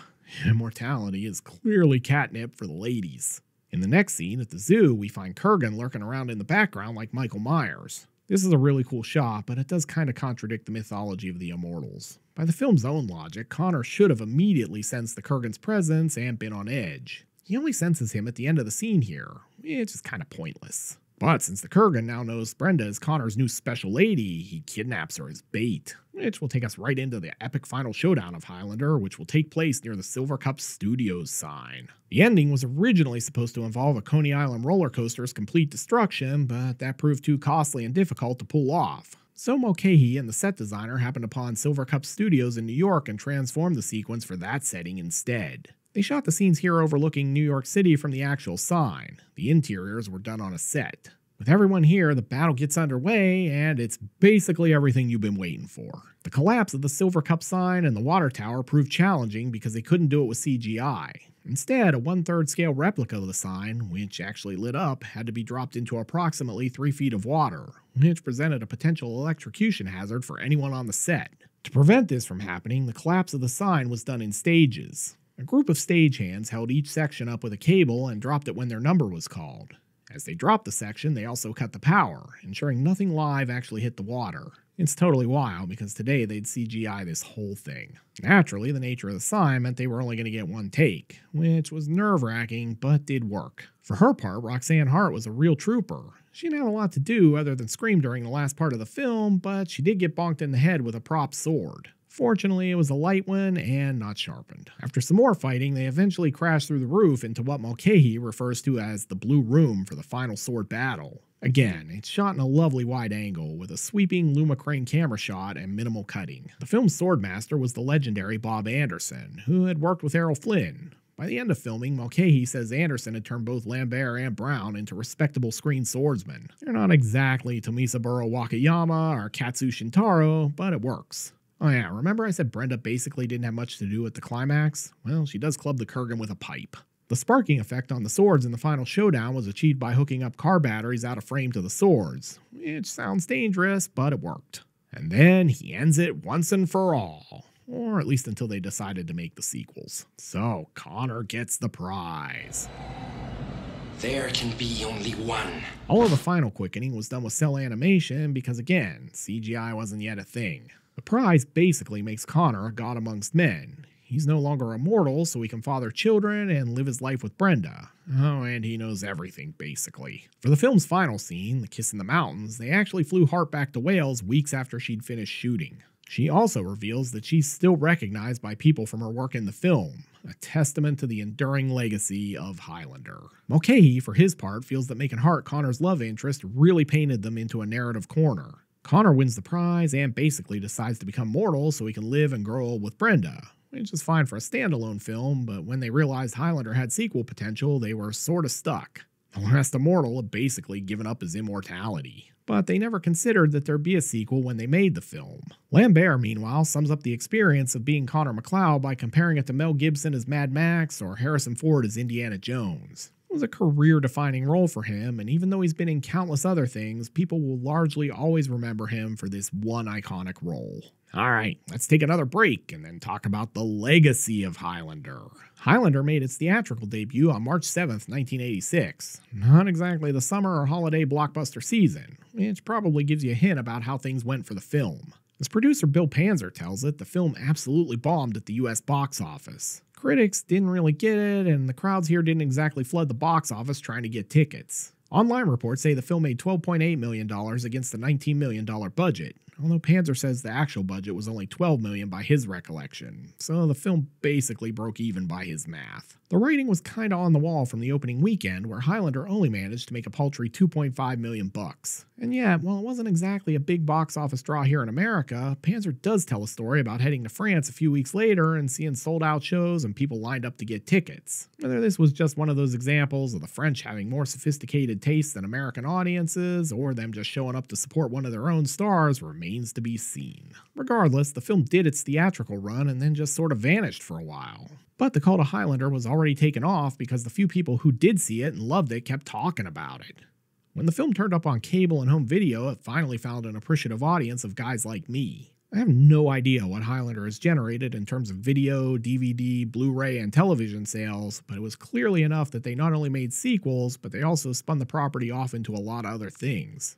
Immortality is clearly catnip for the ladies. In the next scene at the zoo, we find Kurgan lurking around in the background like Michael Myers. This is a really cool shot, but it does kind of contradict the mythology of the immortals. By the film's own logic, Connor should have immediately sensed the Kurgan's presence and been on edge. He only senses him at the end of the scene here, which is kind of pointless. But since the Kurgan now knows Brenda is Connor's new special lady, he kidnaps her as bait, which will take us right into the epic final showdown of Highlander, which will take place near the Silvercup Studios sign. The ending was originally supposed to involve a Coney Island roller coaster's complete destruction, but that proved too costly and difficult to pull off. So Mulcahy and the set designer happened upon Silvercup Studios in New York and transformed the sequence for that setting instead. They shot the scenes here overlooking New York City from the actual sign. The interiors were done on a set. With everyone here, the battle gets underway, and it's basically everything you've been waiting for. The collapse of the Silvercup sign and the water tower proved challenging because they couldn't do it with C G I. Instead, a one-third scale replica of the sign, which actually lit up, had to be dropped into approximately three feet of water, which presented a potential electrocution hazard for anyone on the set. To prevent this from happening, the collapse of the sign was done in stages. A group of stagehands held each section up with a cable and dropped it when their number was called. As they dropped the section, they also cut the power, ensuring nothing live actually hit the water. It's totally wild, because today they'd C G I this whole thing. Naturally, the nature of the sign meant they were only going to get one take, which was nerve-wracking, but did work. For her part, Roxanne Hart was a real trooper. She didn't have a lot to do other than scream during the last part of the film, but she did get bonked in the head with a prop sword. Fortunately, it was a light one and not sharpened. After some more fighting, they eventually crash through the roof into what Mulcahy refers to as the Blue Room for the final sword battle. Again, it's shot in a lovely wide angle with a sweeping Lumacrane camera shot and minimal cutting. The film's swordmaster was the legendary Bob Anderson, who had worked with Errol Flynn. By the end of filming, Mulcahy says Anderson had turned both Lambert and Brown into respectable screen swordsmen. They're not exactly Tomisaburo Wakayama or Katsu Shintaro, but it works. Oh yeah, remember I said Brenda basically didn't have much to do with the climax? Well, she does club the Kurgan with a pipe. The sparking effect on the swords in the final showdown was achieved by hooking up car batteries out of frame to the swords, which sounds dangerous, but it worked. And then he ends it once and for all, or at least until they decided to make the sequels. So Connor gets the prize. There can be only one. All of the final quickening was done with cell animation because, again, C G I wasn't yet a thing. The prize basically makes Connor a god amongst men. He's no longer immortal, so he can father children and live his life with Brenda. Oh, and he knows everything, basically. For the film's final scene, The Kiss in the Mountains, they actually flew Hart back to Wales weeks after she'd finished shooting. She also reveals that she's still recognized by people from her work in the film, a testament to the enduring legacy of Highlander. Mulcahy, for his part, feels that making Hart Connor's love interest really painted them into a narrative corner. Connor wins the prize and basically decides to become mortal so he can live and grow old with Brenda, which is fine for a standalone film, but when they realized Highlander had sequel potential, they were sort of stuck. The last immortal had basically given up his immortality. But they never considered that there'd be a sequel when they made the film. Lambert, meanwhile, sums up the experience of being Connor McLeod by comparing it to Mel Gibson as Mad Max or Harrison Ford as Indiana Jones. It was a career-defining role for him, and even though he's been in countless other things, people will largely always remember him for this one iconic role. Alright, let's take another break and then talk about the legacy of Highlander. Highlander made its theatrical debut on March seventh, nineteen eighty-six. Not exactly the summer or holiday blockbuster season, which probably gives you a hint about how things went for the film. As producer Bill Panzer tells it, the film absolutely bombed at the U S box office. Critics didn't really get it, and the crowds here didn't exactly flood the box office trying to get tickets. Online reports say the film made twelve point eight million dollars against the nineteen million dollars budget, although Panzer says the actual budget was only twelve million dollars by his recollection, so the film basically broke even by his math. The writing was kinda on the wall from the opening weekend, where Highlander only managed to make a paltry two point five million bucks. And yet, while it wasn't exactly a big box office draw here in America, Panzer does tell a story about heading to France a few weeks later and seeing sold-out shows and people lined up to get tickets. Whether this was just one of those examples of the French having more sophisticated tastes than American audiences, or them just showing up to support one of their own stars, remains to be seen. Regardless, the film did its theatrical run and then just sort of vanished for a while. But the cult of Highlander was already taken off because the few people who did see it and loved it kept talking about it. When the film turned up on cable and home video, it finally found an appreciative audience of guys like me. I have no idea what Highlander has generated in terms of video, D V D, Blu-ray, and television sales, but it was clearly enough that they not only made sequels, but they also spun the property off into a lot of other things.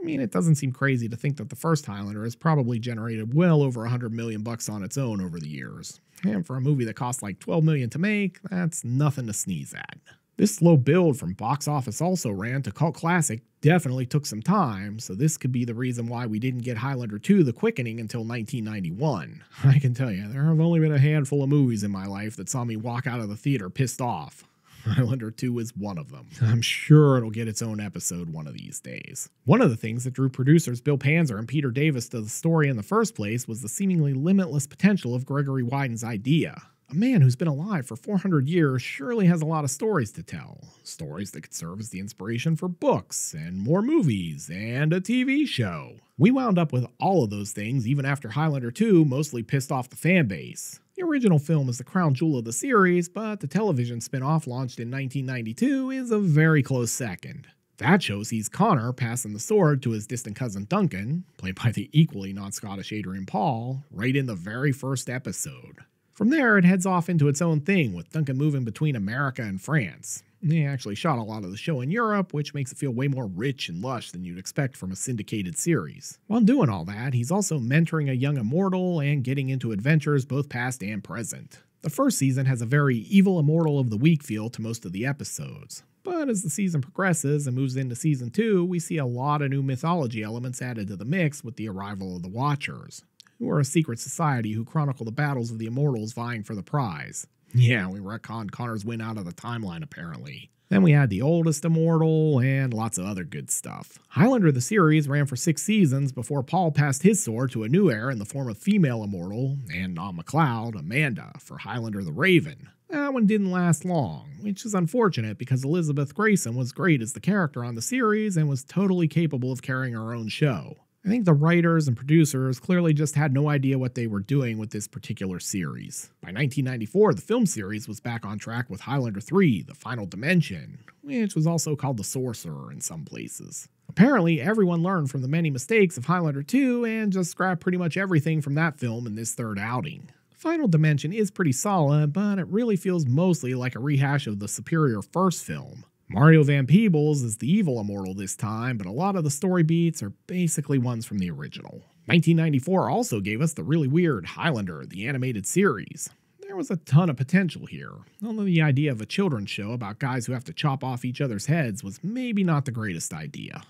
I mean, it doesn't seem crazy to think that the first Highlander has probably generated well over one hundred million bucks on its own over the years. And for a movie that cost like twelve million to make, that's nothing to sneeze at. This slow build from box office also ran to cult classic definitely took some time, so this could be the reason why we didn't get Highlander two The Quickening until nineteen ninety-one. I can tell you, there have only been a handful of movies in my life that saw me walk out of the theater pissed off. Highlander two is one of them. I'm sure it'll get its own episode one of these days. One of the things that drew producers Bill Panzer and Peter Davis to the story in the first place was the seemingly limitless potential of Gregory Widen's idea. A man who's been alive for four hundred years surely has a lot of stories to tell. Stories that could serve as the inspiration for books, and more movies, and a T V show. We wound up with all of those things even after Highlander two mostly pissed off the fan base. The original film is the crown jewel of the series, but the television spin-off launched in nineteen ninety-two is a very close second. That show sees Connor passing the sword to his distant cousin Duncan, played by the equally non-Scottish Adrian Paul, right in the very first episode. From there, it heads off into its own thing, with Duncan moving between America and France. They actually shot a lot of the show in Europe, which makes it feel way more rich and lush than you'd expect from a syndicated series. While doing all that, he's also mentoring a young immortal and getting into adventures both past and present. The first season has a very evil immortal of the week feel to most of the episodes. But as the season progresses and moves into season two, we see a lot of new mythology elements added to the mix with the arrival of the Watchers, who are a secret society who chronicle the battles of the immortals vying for the prize. Yeah, we retconned Connor's win out of the timeline, apparently. Then we had the oldest immortal, and lots of other good stuff. Highlander the series ran for six seasons before Paul passed his sword to a new heir in the form of female immortal, and non McLeod, Amanda, for Highlander the Raven. That one didn't last long, which is unfortunate because Elizabeth Grayson was great as the character on the series and was totally capable of carrying her own show. I think the writers and producers clearly just had no idea what they were doing with this particular series. By nineteen ninety-four, the film series was back on track with Highlander three, The Final Dimension, which was also called The Sorcerer in some places. Apparently, everyone learned from the many mistakes of Highlander two and just scrapped pretty much everything from that film in this third outing. The Final Dimension is pretty solid, but it really feels mostly like a rehash of the superior first film. Mario Van Peebles is the evil immortal this time, but a lot of the story beats are basically ones from the original. nineteen ninety-four also gave us the really weird Highlander, the animated series. There There was a ton of potential here, although the idea of a children's show about guys who have to chop off each other's heads was maybe not the greatest idea.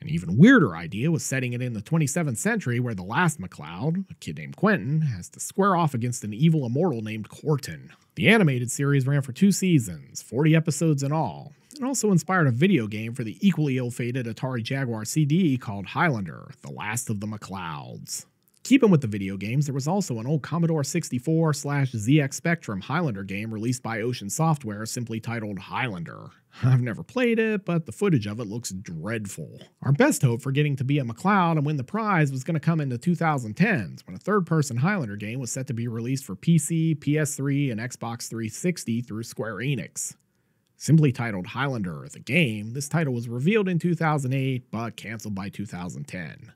An even weirder idea was setting it in the twenty-seventh century where the last MacLeod, a kid named Quentin, has to square off against an evil immortal named Corton. The animated series ran for two seasons, forty episodes in all, and also inspired a video game for the equally ill-fated Atari Jaguar C D called Highlander, The Last of the MacLeods. Keeping with the video games, there was also an old Commodore sixty-four slash Z X Spectrum Highlander game released by Ocean Software simply titled Highlander. I've never played it, but the footage of it looks dreadful. Our best hope for getting to be a MacLeod and win the prize was going to come in the two thousand tens, when a third-person Highlander game was set to be released for P C, P S three, and Xbox three sixty through Square Enix. Simply titled Highlander, the game, this title was revealed in two thousand eight, but canceled by two thousand ten.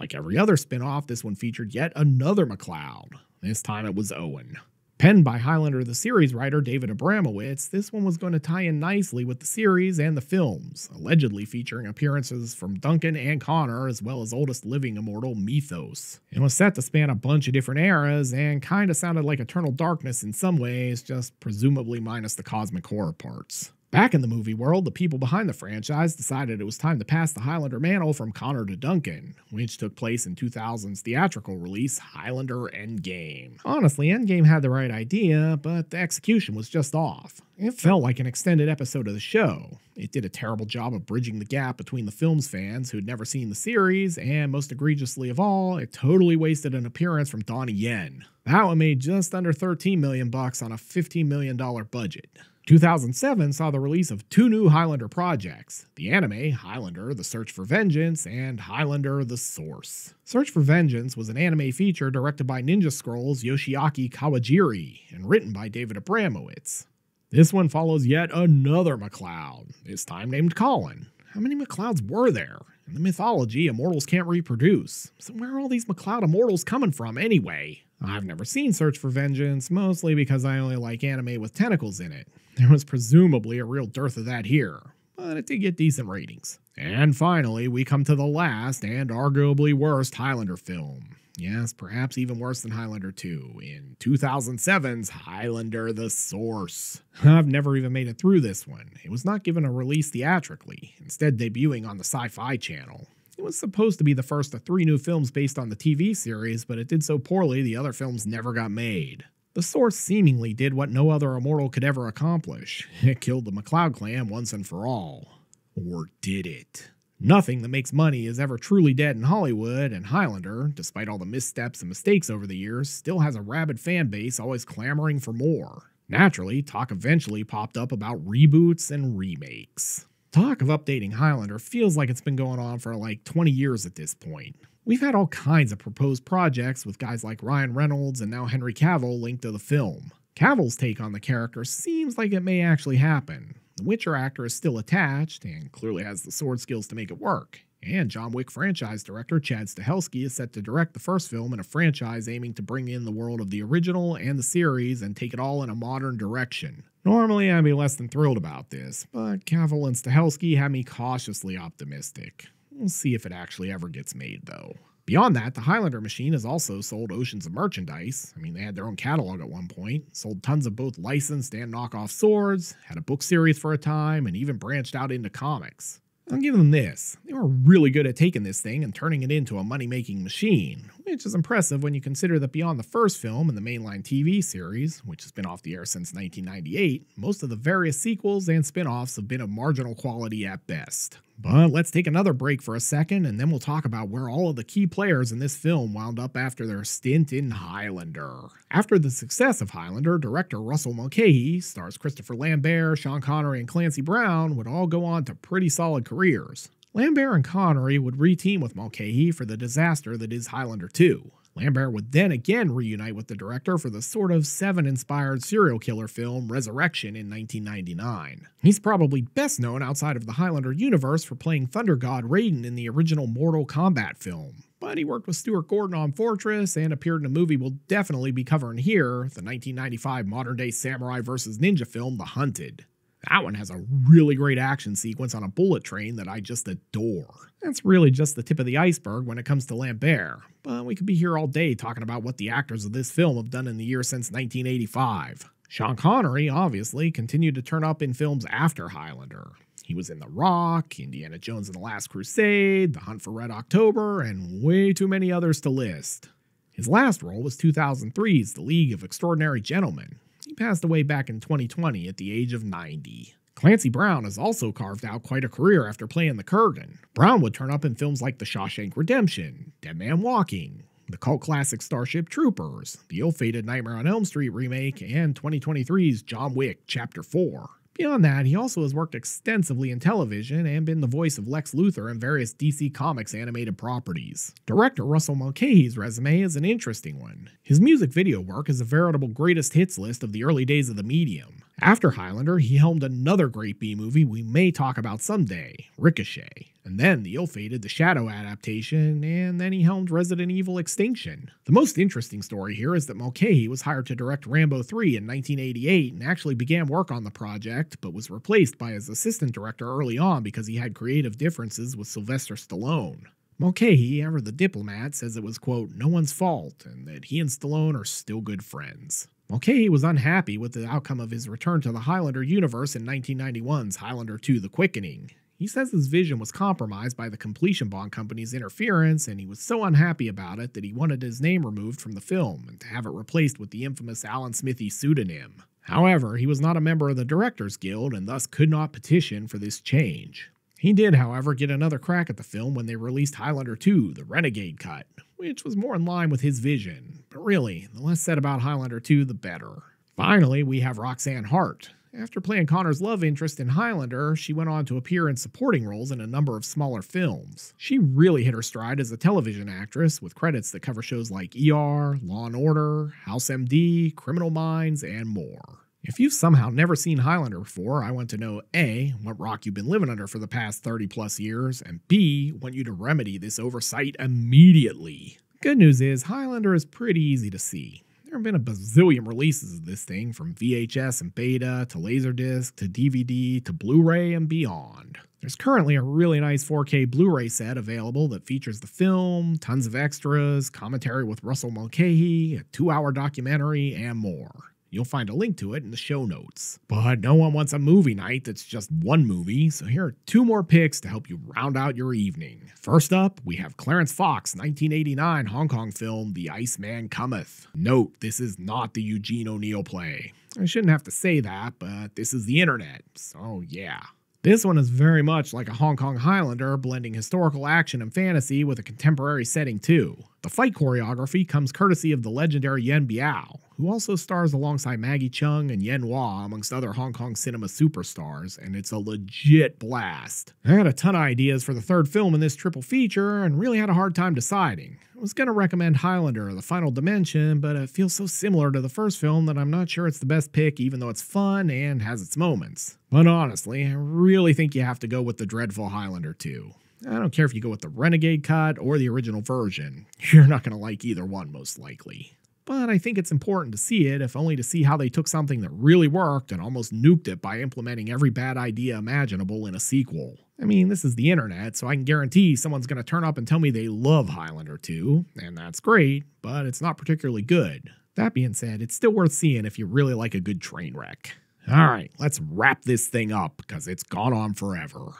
Like every other spin-off, this one featured yet another MacLeod. This time it was Owen. Penned by Highlander the series writer David Abramowitz, this one was going to tie in nicely with the series and the films, allegedly featuring appearances from Duncan and Connor as well as oldest living immortal Mythos. It was set to span a bunch of different eras and kinda sounded like Eternal Darkness in some ways, just presumably minus the cosmic horror parts. Back in the movie world, the people behind the franchise decided it was time to pass the Highlander mantle from Connor to Duncan, which took place in two thousand's theatrical release, Highlander Endgame. Honestly, Endgame had the right idea, but the execution was just off. It felt like an extended episode of the show. It did a terrible job of bridging the gap between the film's fans who'd never seen the series, and most egregiously of all, it totally wasted an appearance from Donnie Yen. That one made just under thirteen million bucks on a fifteen million dollar budget. two thousand seven saw the release of two new Highlander projects, the anime Highlander The Search for Vengeance and Highlander The Source. Search for Vengeance was an anime feature directed by Ninja Scroll's Yoshiaki Kawajiri and written by David Abramowitz. This one follows yet another MacLeod, this time named Colin. How many MacLeods were there? In the mythology, immortals can't reproduce, so where are all these MacLeod immortals coming from anyway? I've never seen Search for Vengeance, mostly because I only like anime with tentacles in it. There was presumably a real dearth of that here, but it did get decent ratings. And finally, we come to the last and arguably worst Highlander film. Yes, perhaps even worse than Highlander two, in two thousand seven's Highlander The Source. I've never even made it through this one. It was not given a release theatrically, instead debuting on the Sci-Fi Channel. It was supposed to be the first of three new films based on the T V series, but it did so poorly the other films never got made. The Source seemingly did what no other immortal could ever accomplish. It killed the MacLeod clan once and for all. Or did it? Nothing that makes money is ever truly dead in Hollywood, and Highlander, despite all the missteps and mistakes over the years, still has a rabid fan base always clamoring for more. Naturally, talk eventually popped up about reboots and remakes. Talk of updating Highlander feels like it's been going on for like twenty years at this point. We've had all kinds of proposed projects with guys like Ryan Reynolds and now Henry Cavill linked to the film. Cavill's take on the character seems like it may actually happen. The Witcher actor is still attached and clearly has the sword skills to make it work. And John Wick franchise director Chad Stahelski is set to direct the first film in a franchise aiming to bring in the world of the original and the series and take it all in a modern direction. Normally, I'd be less than thrilled about this, but Cavill and Stahelski had me cautiously optimistic. We'll see if it actually ever gets made, though. Beyond that, the Highlander machine has also sold oceans of merchandise. I mean, they had their own catalog at one point, sold tons of both licensed and knockoff swords, had a book series for a time, and even branched out into comics. I'll give them this. They were really good at taking this thing and turning it into a money-making machine, which is impressive when you consider that beyond the first film and the mainline T V series, which has been off the air since nineteen ninety-eight, most of the various sequels and spin-offs have been of marginal quality at best. But let's take another break for a second, and then we'll talk about where all of the key players in this film wound up after their stint in Highlander. After the success of Highlander, director Russell Mulcahy, stars Christopher Lambert, Sean Connery, and Clancy Brown would all go on to pretty solid careers. Lambert and Connery would re-team with Mulcahy for the disaster that is Highlander two. Lambert would then again reunite with the director for the sort of Seven-inspired serial killer film Resurrection in nineteen ninety-nine. He's probably best known outside of the Highlander universe for playing Thunder God Raiden in the original Mortal Kombat film, but he worked with Stuart Gordon on Fortress and appeared in a movie we'll definitely be covering here, the nineteen ninety-five modern-day samurai versus ninja film The Hunted. That one has a really great action sequence on a bullet train that I just adore. That's really just the tip of the iceberg when it comes to Lambert, but we could be here all day talking about what the actors of this film have done in the year since nineteen eighty-five. Sean Connery, obviously, continued to turn up in films after Highlander. He was in The Rock, Indiana Jones and the Last Crusade, The Hunt for Red October, and way too many others to list. His last role was two thousand three's The League of Extraordinary Gentlemen. He passed away back in twenty twenty at the age of ninety. Clancy Brown has also carved out quite a career after playing the Kurgan. Brown would turn up in films like The Shawshank Redemption, Dead Man Walking, the cult classic Starship Troopers, the ill-fated Nightmare on Elm Street remake, and twenty twenty-three's John Wick Chapter four. Beyond that, he also has worked extensively in television and been the voice of Lex Luthor in various D C Comics animated properties. Director Russell Mulcahy's resume is an interesting one. His music video work is a veritable greatest hits list of the early days of the medium. After Highlander, he helmed another great B-movie we may talk about someday, Ricochet, and then the ill-fated The Shadow adaptation, and then he helmed Resident Evil Extinction. The most interesting story here is that Mulcahy was hired to direct Rambo three in nineteen eighty-eight and actually began work on the project, but was replaced by his assistant director early on because he had creative differences with Sylvester Stallone. Mulcahy, ever the diplomat, says it was, quote, no one's fault, and that he and Stallone are still good friends. Mulcahy was unhappy with the outcome of his return to the Highlander universe in nineteen ninety-one's Highlander two The Quickening. He says his vision was compromised by the Completion Bond Company's interference, and he was so unhappy about it that he wanted his name removed from the film and to have it replaced with the infamous Alan Smithy pseudonym. However, he was not a member of the Directors Guild and thus could not petition for this change. He did, however, get another crack at the film when they released Highlander two The Renegade Cut, which was more in line with his vision. But really, the less said about Highlander two, the better. Finally, we have Roxanne Hart. After playing Connor's love interest in Highlander, she went on to appear in supporting roles in a number of smaller films. She really hit her stride as a television actress, with credits that cover shows like E R, Law and Order, House M D, Criminal Minds, and more. If you've somehow never seen Highlander before, I want to know A, what rock you've been living under for the past thirty plus years, and B, want you to remedy this oversight immediately. Good news is, Highlander is pretty easy to see. There have been a bazillion releases of this thing, from V H S and Beta, to Laserdisc, to D V D, to Blu-ray, and beyond. There's currently a really nice four K Blu-ray set available that features the film, tons of extras, commentary with Russell Mulcahy, a two-hour documentary, and more. You'll find a link to it in the show notes. But no one wants a movie night that's just one movie, so here are two more picks to help you round out your evening. First up, we have Clarence Fox's nineteen eighty-nine Hong Kong film The Iceman Cometh. Note, this is not the Eugene O'Neill play. I shouldn't have to say that, but this is the internet, so yeah. This one is very much like a Hong Kong Highlander, blending historical action and fantasy with a contemporary setting too. The fight choreography comes courtesy of the legendary Yen Biao, who also stars alongside Maggie Cheung and Yen Wah, amongst other Hong Kong cinema superstars, and it's a legit blast. I had a ton of ideas for the third film in this triple feature and really had a hard time deciding. I was going to recommend Highlander: The Final Dimension, but it feels so similar to the first film that I'm not sure it's the best pick, even though it's fun and has its moments. But honestly, I really think you have to go with the dreadful Highlander two. I don't care if you go with the Renegade cut or the original version. You're not going to like either one, most likely. But I think it's important to see it, if only to see how they took something that really worked and almost nuked it by implementing every bad idea imaginable in a sequel. I mean, this is the internet, so I can guarantee someone's going to turn up and tell me they love Highlander two, and that's great, but it's not particularly good. That being said, it's still worth seeing if you really like a good train wreck. Alright, let's wrap this thing up, because it's gone on forever.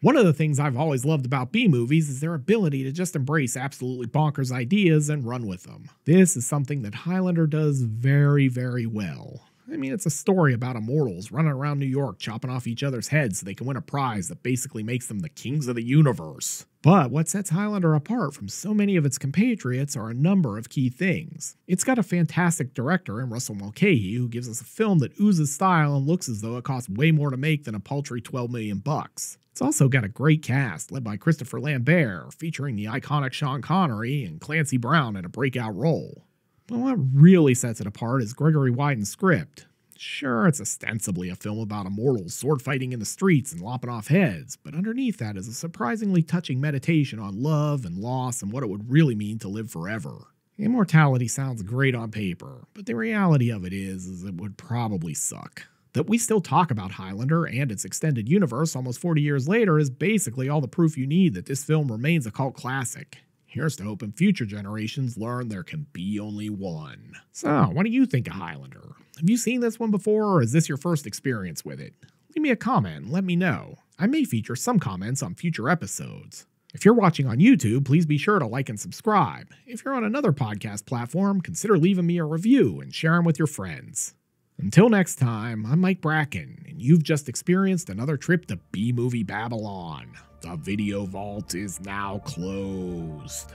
One of the things I've always loved about B-movies is their ability to just embrace absolutely bonkers ideas and run with them. This is something that Highlander does very, very well. I mean, it's a story about immortals running around New York chopping off each other's heads so they can win a prize that basically makes them the kings of the universe. But what sets Highlander apart from so many of its compatriots are a number of key things. It's got a fantastic director in Russell Mulcahy, who gives us a film that oozes style and looks as though it costs way more to make than a paltry twelve million bucks. It's also got a great cast, led by Christopher Lambert, featuring the iconic Sean Connery and Clancy Brown in a breakout role. But what really sets it apart is Gregory Widen's script. Sure, it's ostensibly a film about immortals sword fighting in the streets and lopping off heads, but underneath that is a surprisingly touching meditation on love and loss and what it would really mean to live forever. Immortality sounds great on paper, but the reality of it is, is it would probably suck. That we still talk about Highlander and its extended universe almost forty years later is basically all the proof you need that this film remains a cult classic. Here's to hoping future generations learn there can be only one. So, what do you think of Highlander? Have you seen this one before, or is this your first experience with it? Leave me a comment and let me know. I may feature some comments on future episodes. If you're watching on YouTube, please be sure to like and subscribe. If you're on another podcast platform, consider leaving me a review and sharing with your friends. Until next time, I'm Mike Bracken, and you've just experienced another trip to B-Movie Babylon. The video vault is now closed.